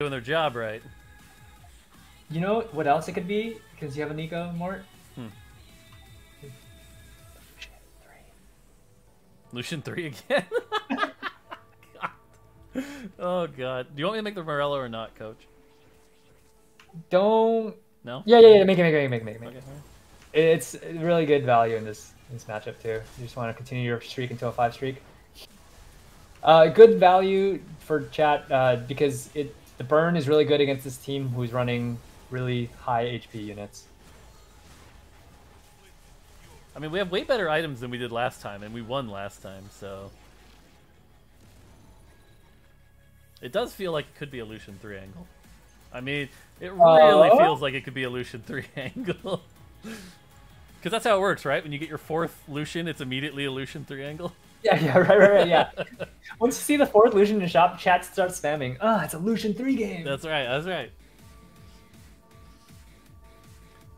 doing their job right. You know what else it could be? Because you have an eco, Mort? Lucian 3 again? God. Oh, God. Do you want me to make the Morello or not, Coach? Don't... No? Yeah. Make it. Okay. It's really good value in this matchup, too. You just want to continue your streak until a 5 streak. Good value for chat because the burn is really good against this team who's running really high HP units. I mean, we have way better items than we did last time, and we won last time, so... It does feel like it could be a Lucian 3 angle. I mean, it really feels like it could be a Lucian 3 angle. Because that's how it works, right? When you get your 4th Lucian, it's immediately a Lucian 3 angle. Yeah, right. Once you see the 4th Lucian in the shop, chat starts spamming, "Ah, oh, it's a Lucian 3 game!" That's right.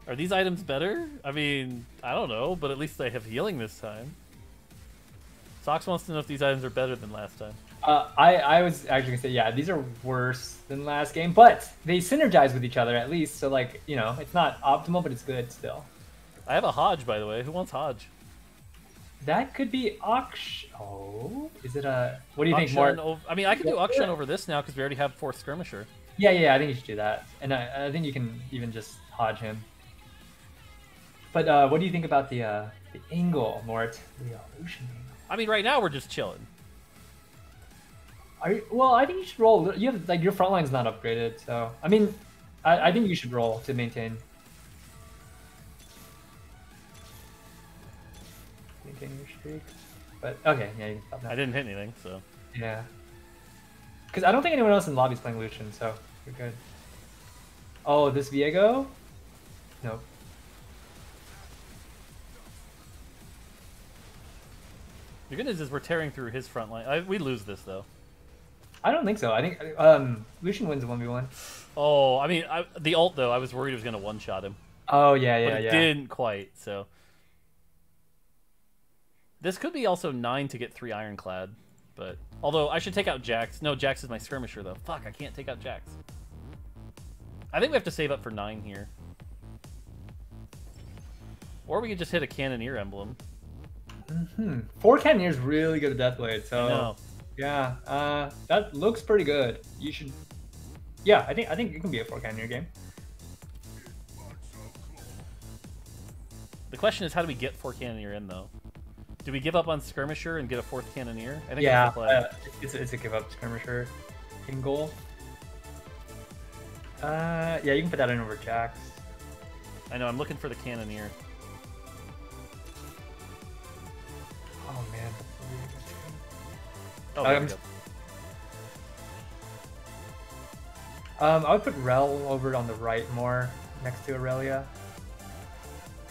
Are these items better? I mean, I don't know, but at least they have healing this time. Sox wants to know if these items are better than last time. I was actually gonna say, yeah, these are worse than last game, but they synergize with each other at least, so like, you know, it's not optimal, but it's good still. I have a Hodge, by the way. Who wants Hodge? That could be Auction. Oh, is it a... What do you think, Mark? I mean, I could do Auction over this now because we already have 4th Skirmisher. Yeah, I think you should do that. And I think you can even just Hodge him. But what do you think about the angle, Mort? The Lucian angle. I mean, right now we're just chilling. Well, I think you should roll. You have, like, your front line's not upgraded, so I mean, I think you should roll to maintain. Maintain your streak. But okay, yeah, you can stop now. I didn't hit anything, so yeah. Because I don't think anyone else in the lobby's playing Lucian, so you're good. Oh, this Viego? Nope. The good news is we're tearing through his front line. We lose this, though. I don't think so. I think Lucian wins a 1v1. Oh, I mean, the ult, though, I was worried it was going to one-shot him. Oh, yeah. But it didn't quite, so... This could be also 9 to get 3 Ironclad, but... Although, I should take out Jax. No, Jax is my Skirmisher, though. Fuck, I can't take out Jax. I think we have to save up for 9 here. Or we could just hit a Cannoneer emblem. 4 Cannoneers really good at Deathblade, so yeah, that looks pretty good. You should, yeah, I think it can be a 4 Cannoneer game. The question is, how do we get 4 Cannoneer in though? Do we give up on Skirmisher and get a 4th Cannoneer? I think that's the play. It's a give up Skirmisher in goal. Yeah, you can put that in over Jax. I know. I'm looking for the Cannoneer. Oh man. Oh, I would put Rel over on the right more next to Aurelia.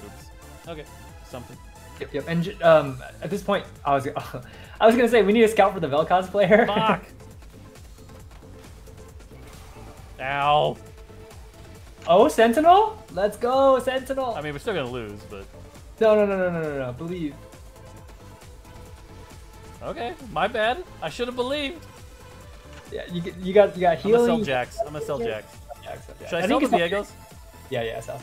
Oops. Okay. Something. Yep. And at this point, I was gonna say we need a scout for the Vel'Koz player. Fuck. Ow. Oh, Sentinel. Let's go, Sentinel. I mean, we're still gonna lose, but. No. Believe. Okay, my bad. I should have believed. Yeah, you got healing. I'm gonna sell Jax. Should I sell the Viegos? Yeah, sell.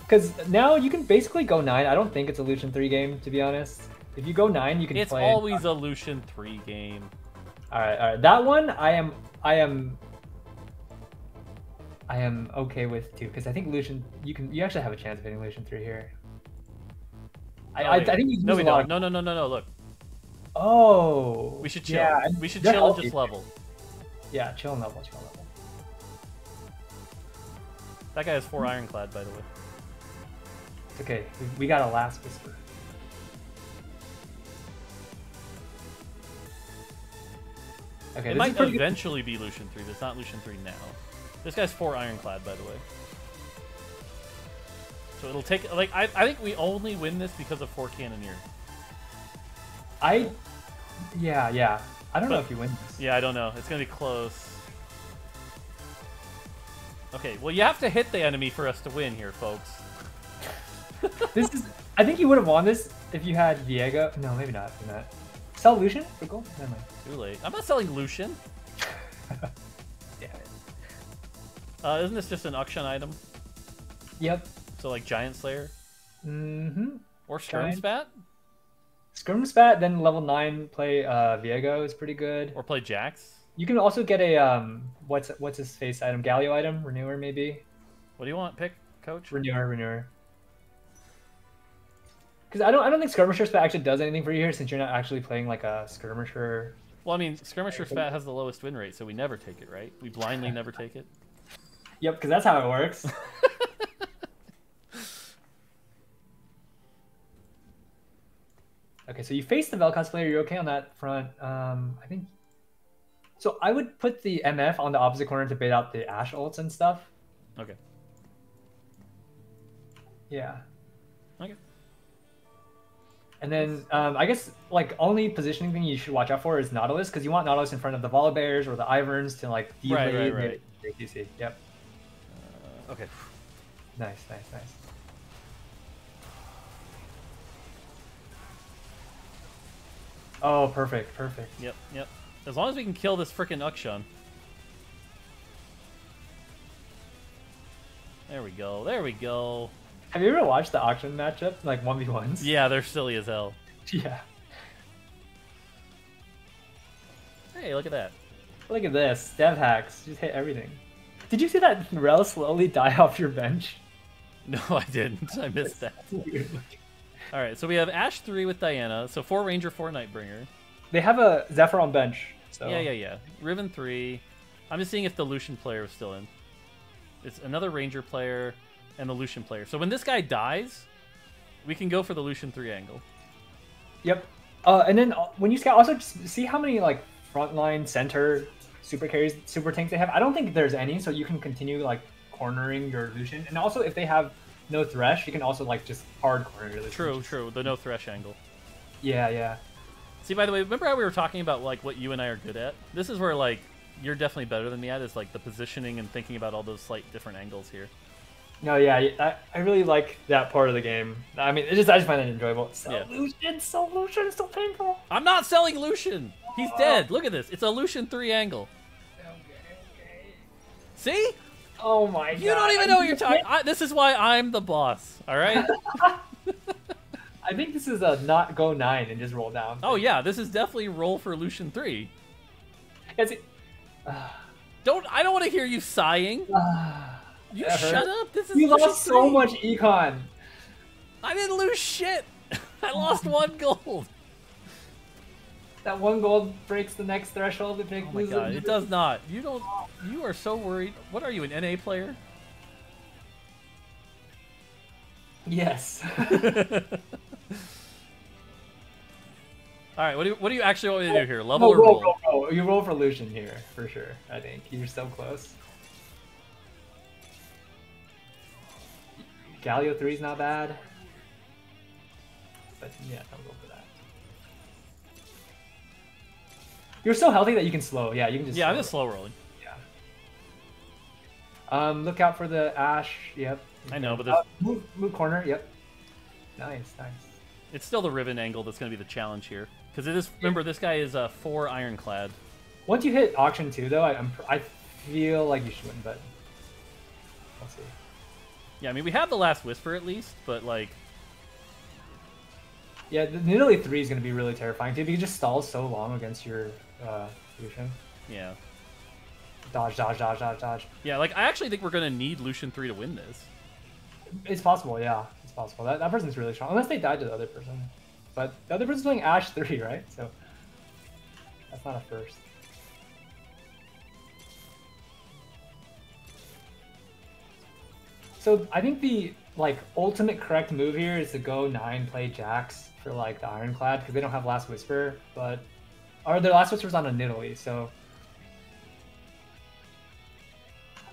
Because now you can basically go 9. I don't think it's a Lucian 3 game, to be honest. If you go 9, you can play. It's always a Lucian 3 game. All right. That one I am okay with too, because I think Lucian you actually have a chance of hitting Lucian 3 here. I think you lose a lot. No, look. Oh. We should chill. Yeah, we should chill and just level. Yeah, chill and level. That guy has 4 Ironclad, by the way. It's okay. We got a last whisper. Okay, it might eventually be Lucian 3, but it's not Lucian 3 now. This guy's 4 Ironclad, by the way. So it'll take, like, I think we only win this because of 4 Cannoneer. Yeah. I don't know if you win this. Yeah, I don't know. It's going to be close. Okay, well, you have to hit the enemy for us to win here, folks. I think you would have won this if you had Viego. No, maybe not. Sell Lucian for gold? Never mind. Too late. I'm not selling Lucian. Damn it. Isn't this just an auction item? Yep. So like Giant Slayer? Mm-hmm. Or Skirmisbat? Skirmisbat, then level 9 play Viego is pretty good. Or play Jax. You can also get a what's his face item? Galio item? Renewer maybe? What do you want? Pick, coach? Renewer. Because I don't think Skirmisher Spat actually does anything for you here since you're not actually playing like a Skirmisher. Well, I mean, Skirmisher Spat has the lowest win rate, so we never take it, right? We blindly never take it. Yep, because that's how it works. Okay, so you face the Vel'Koz player. You're okay on that front. I think... So I would put the MF on the opposite corner to bait out the Ashe ults and stuff. Okay. Yeah. Okay. And then I guess like only positioning thing you should watch out for is Nautilus, because you want Nautilus in front of the Volibears or the Iverns to like delay. Right. DC. Yep. Okay. Nice. Oh, perfect. Yep. As long as we can kill this frickin' Ukshan. There we go. Have you ever watched the auction matchup, like 1v1s? Yeah, they're silly as hell. Yeah. Hey, look at that. Look at this. Dev hacks. Just hit everything. Did you see that Rel slowly die off your bench? No, I didn't. I missed that. Alright, so we have Ashe 3 with Diana. So 4 Ranger, 4 Nightbringer. They have a Zephyr on bench. So. Yeah. Riven 3. I'm just seeing if the Lucian player was still in. It's another Ranger player. And the Lucian player. So when this guy dies, we can go for the Lucian 3 angle. Yep. And then when you scout, also just see how many like frontline center super carries, super tanks they have. I don't think there's any, so you can continue like cornering your Lucian. And also, if they have no thresh, you can also like just hard corner your Lucian. True. The no thresh angle. Yeah. See, by the way, remember how we were talking about like what you and I are good at? This is where like you're definitely better than me at is like the positioning and thinking about all those slight different angles here. No, yeah, I really like that part of the game. I mean, I just find that enjoyable. Lucian, it's so painful. I'm not selling Lucian. He's dead. Look at this. It's a Lucian 3 angle. Okay. See? Oh my god. You don't even know what you're talking about. This is why I'm the boss, all right? I think this is a not go 9 and just roll down. Oh yeah, this is definitely roll for Lucian 3. I don't want to hear you sighing. You shut up! This is you lost so much econ. I didn't lose shit. I lost 1 gold. That 1 gold breaks the next threshold. It makes. Oh my god! It does not. You don't. You are so worried. What are you, an NA player? Yes. All right. What do you actually want me to do here? Level or roll? Roll. You roll for Lucian here for sure. I think you're so close. Galio 3 is not bad. But yeah, I'll go for that. You're so healthy that you can slow. Yeah, you can just slow. Yeah, I'm just slow rolling. Yeah. Look out for the Ashe. Yep. I know, but there's... move corner. Yep. Nice. It's still the Riven angle that's going to be the challenge here. Because it is... Remember, this guy is 4 Ironclad. Once you hit Auction 2, though, I feel like you should win, but... We'll see. Yeah, I mean, we have the Last Whisper at least, but like... Yeah, the Nidalee 3 is going to be really terrifying too, because you just stall so long against your Lucian. Yeah. Dodge. Yeah, like, I actually think we're going to need Lucian 3 to win this. It's possible, yeah. It's possible. That person's really strong, unless they die to the other person. But the other person's playing Ashe 3, right? So, that's not a first. So I think the like ultimate correct move here is to go 9 play Jax for like the Ironclad, because they don't have Last Whisper, but or their Last Whisper's on a Nidalee, so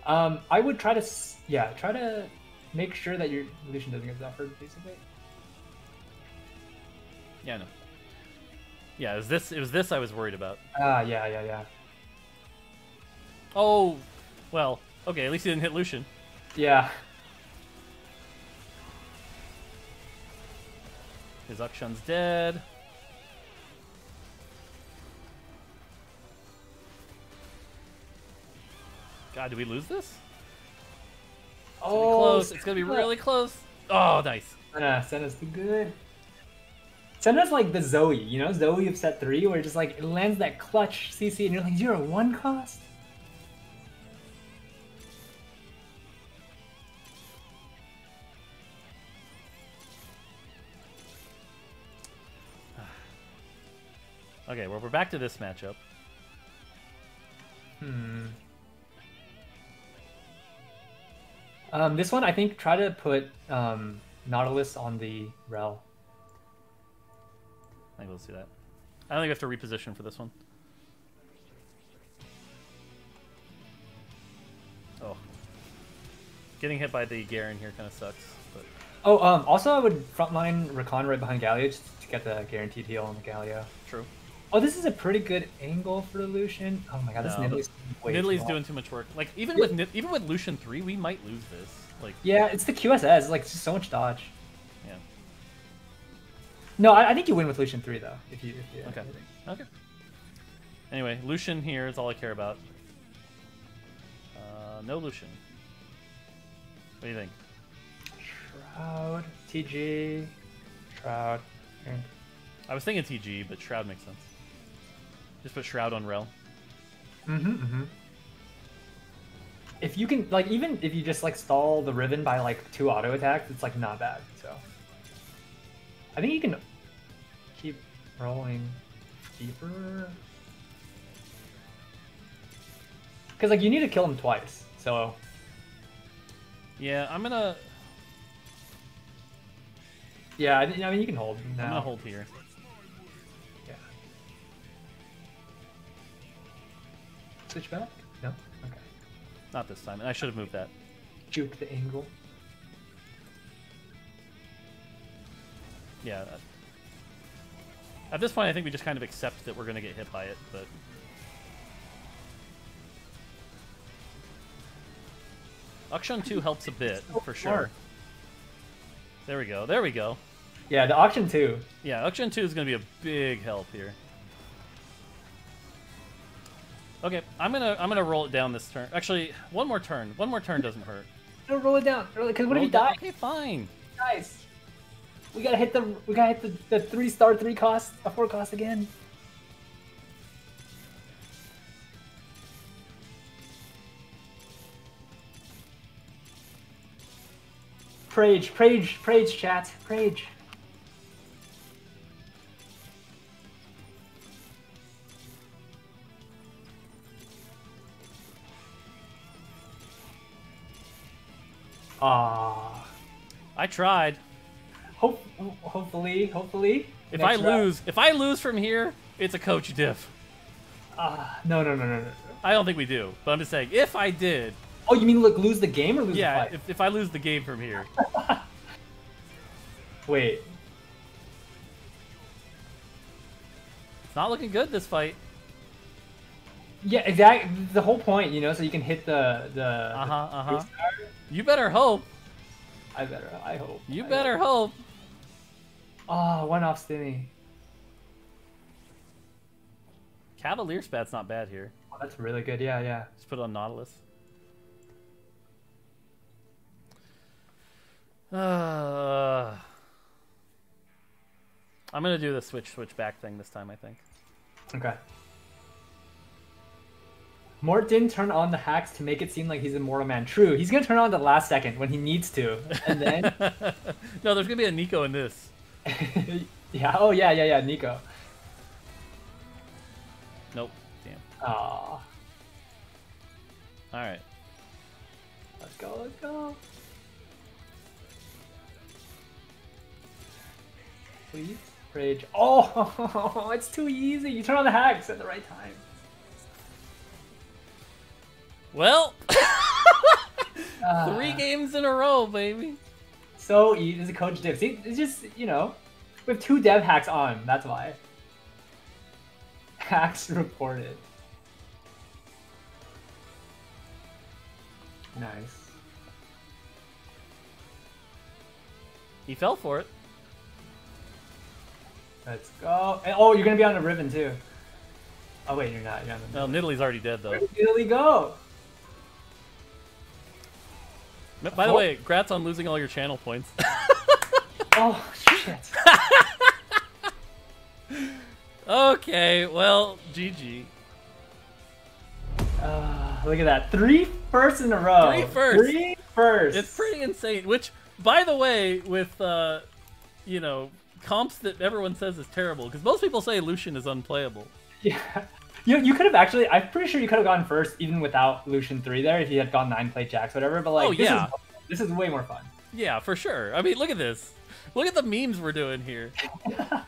I would try to make sure that your Lucian doesn't get suffered basically. Yeah, no. Yeah, it was this I was worried about. Yeah. Oh well, okay, at least he didn't hit Lucian. Yeah. His Ukshan's dead. God, do we lose this? Oh, it's gonna be really close. Oh, nice. Senna's too good. Senna's like the Zoe, you know, Zoe of set 3, where it just like it lands that clutch CC and you're like 0-1 cost. Okay, well, we're back to this matchup. Hmm. This one, I think, try to put Nautilus on the Rel. I think we'll see that. I don't think we have to reposition for this one. Oh. Getting hit by the Garen here kind of sucks. But... Oh, also I would frontline Rakan right behind Galio just to get the guaranteed heal on the Galio. True. Oh, this is a pretty good angle for the Lucian. Oh my god, this Nidalee's doing too much work. Like even with Lucian 3, we might lose this. Like yeah, it's the QSS. It's like just so much dodge. Yeah. No, I think you win with Lucian 3 though. If you okay. Okay. Anyway, Lucian here is all I care about. No Lucian. What do you think? Shroud, TG, Shroud. I was thinking TG, but Shroud makes sense. Just put Shroud on Rel. Mm-hmm, mm-hmm. If you can, like, even if you just, like, stall the Riven by, like, 2 auto attacks, it's, like, not bad, so. I think you can keep rolling deeper. Because, like, you need to kill him twice, so. Yeah, I'm gonna... Yeah, I mean, you can hold now. I'm gonna hold here. Switch back? No? Okay. Not this time. I should have moved that. Juke the angle. Yeah. At this point, I think we just kind of accept that we're going to get hit by it, but... Auction 2 helps a bit, for sure. There we go. There we go. Yeah, the Auction 2. Yeah, Auction 2 is going to be a big help here. Okay, I'm gonna roll it down this turn. Actually, one more turn. One more turn doesn't hurt. Don't roll it down. Because what if he dies? Okay, fine. Nice. We gotta hit the 3-star 3-cost, a 4-cost again. Prage, chat, Prage. I tried. Hopefully. If I lose from here, it's a coach diff. No. I don't think we do, but I'm just saying if I did. Oh, you mean like lose the game or lose the fight? Yeah, if I lose the game from here. Wait. It's not looking good this fight. Yeah, exactly. The whole point, you know, so you can hit the You better hope. I hope. You better hope. Oh, one-off stimmy. Cavalier Spat's not bad here. Oh, that's really good. Yeah, yeah. Just put it on Nautilus. I'm going to do the switch back thing this time, I think. Okay. Mort didn't turn on the hacks to make it seem like he's a mortal man. True, he's gonna turn on the last second when he needs to, and then no, there's gonna be a Nico in this. Yeah. Oh yeah. Nico. Nope. Damn. Aww. All right. Let's go. Please, Rage. Oh, it's too easy. You turn on the hacks at the right time. Well, 3 games in a row, baby. So easy. It's a coach diff. See, it's just, you know, we have 2 dev hacks on. That's why. Hacks reported. Nice. He fell for it. Let's go. And, oh, you're going to be on the Ribbon, too. Oh, wait, you're not. You're on the Nidalee. No, Nidalee's already dead, though. Where did Nidalee go? By the way, congrats on losing all your channel points. Oh, shit. Okay, well, GG. Look at that. 3 firsts in a row. 3 firsts. 3 firsts. It's pretty insane. Which, by the way, with, you know, comps that everyone says is terrible, because most people say Lucian is unplayable. Yeah. You could have actually, I'm pretty sure you could have gone first even without Lucian 3 there if you had gone 9 play Jax, whatever. But, like, this is way more fun. Yeah, for sure. I mean, look at this. Look at the memes we're doing here.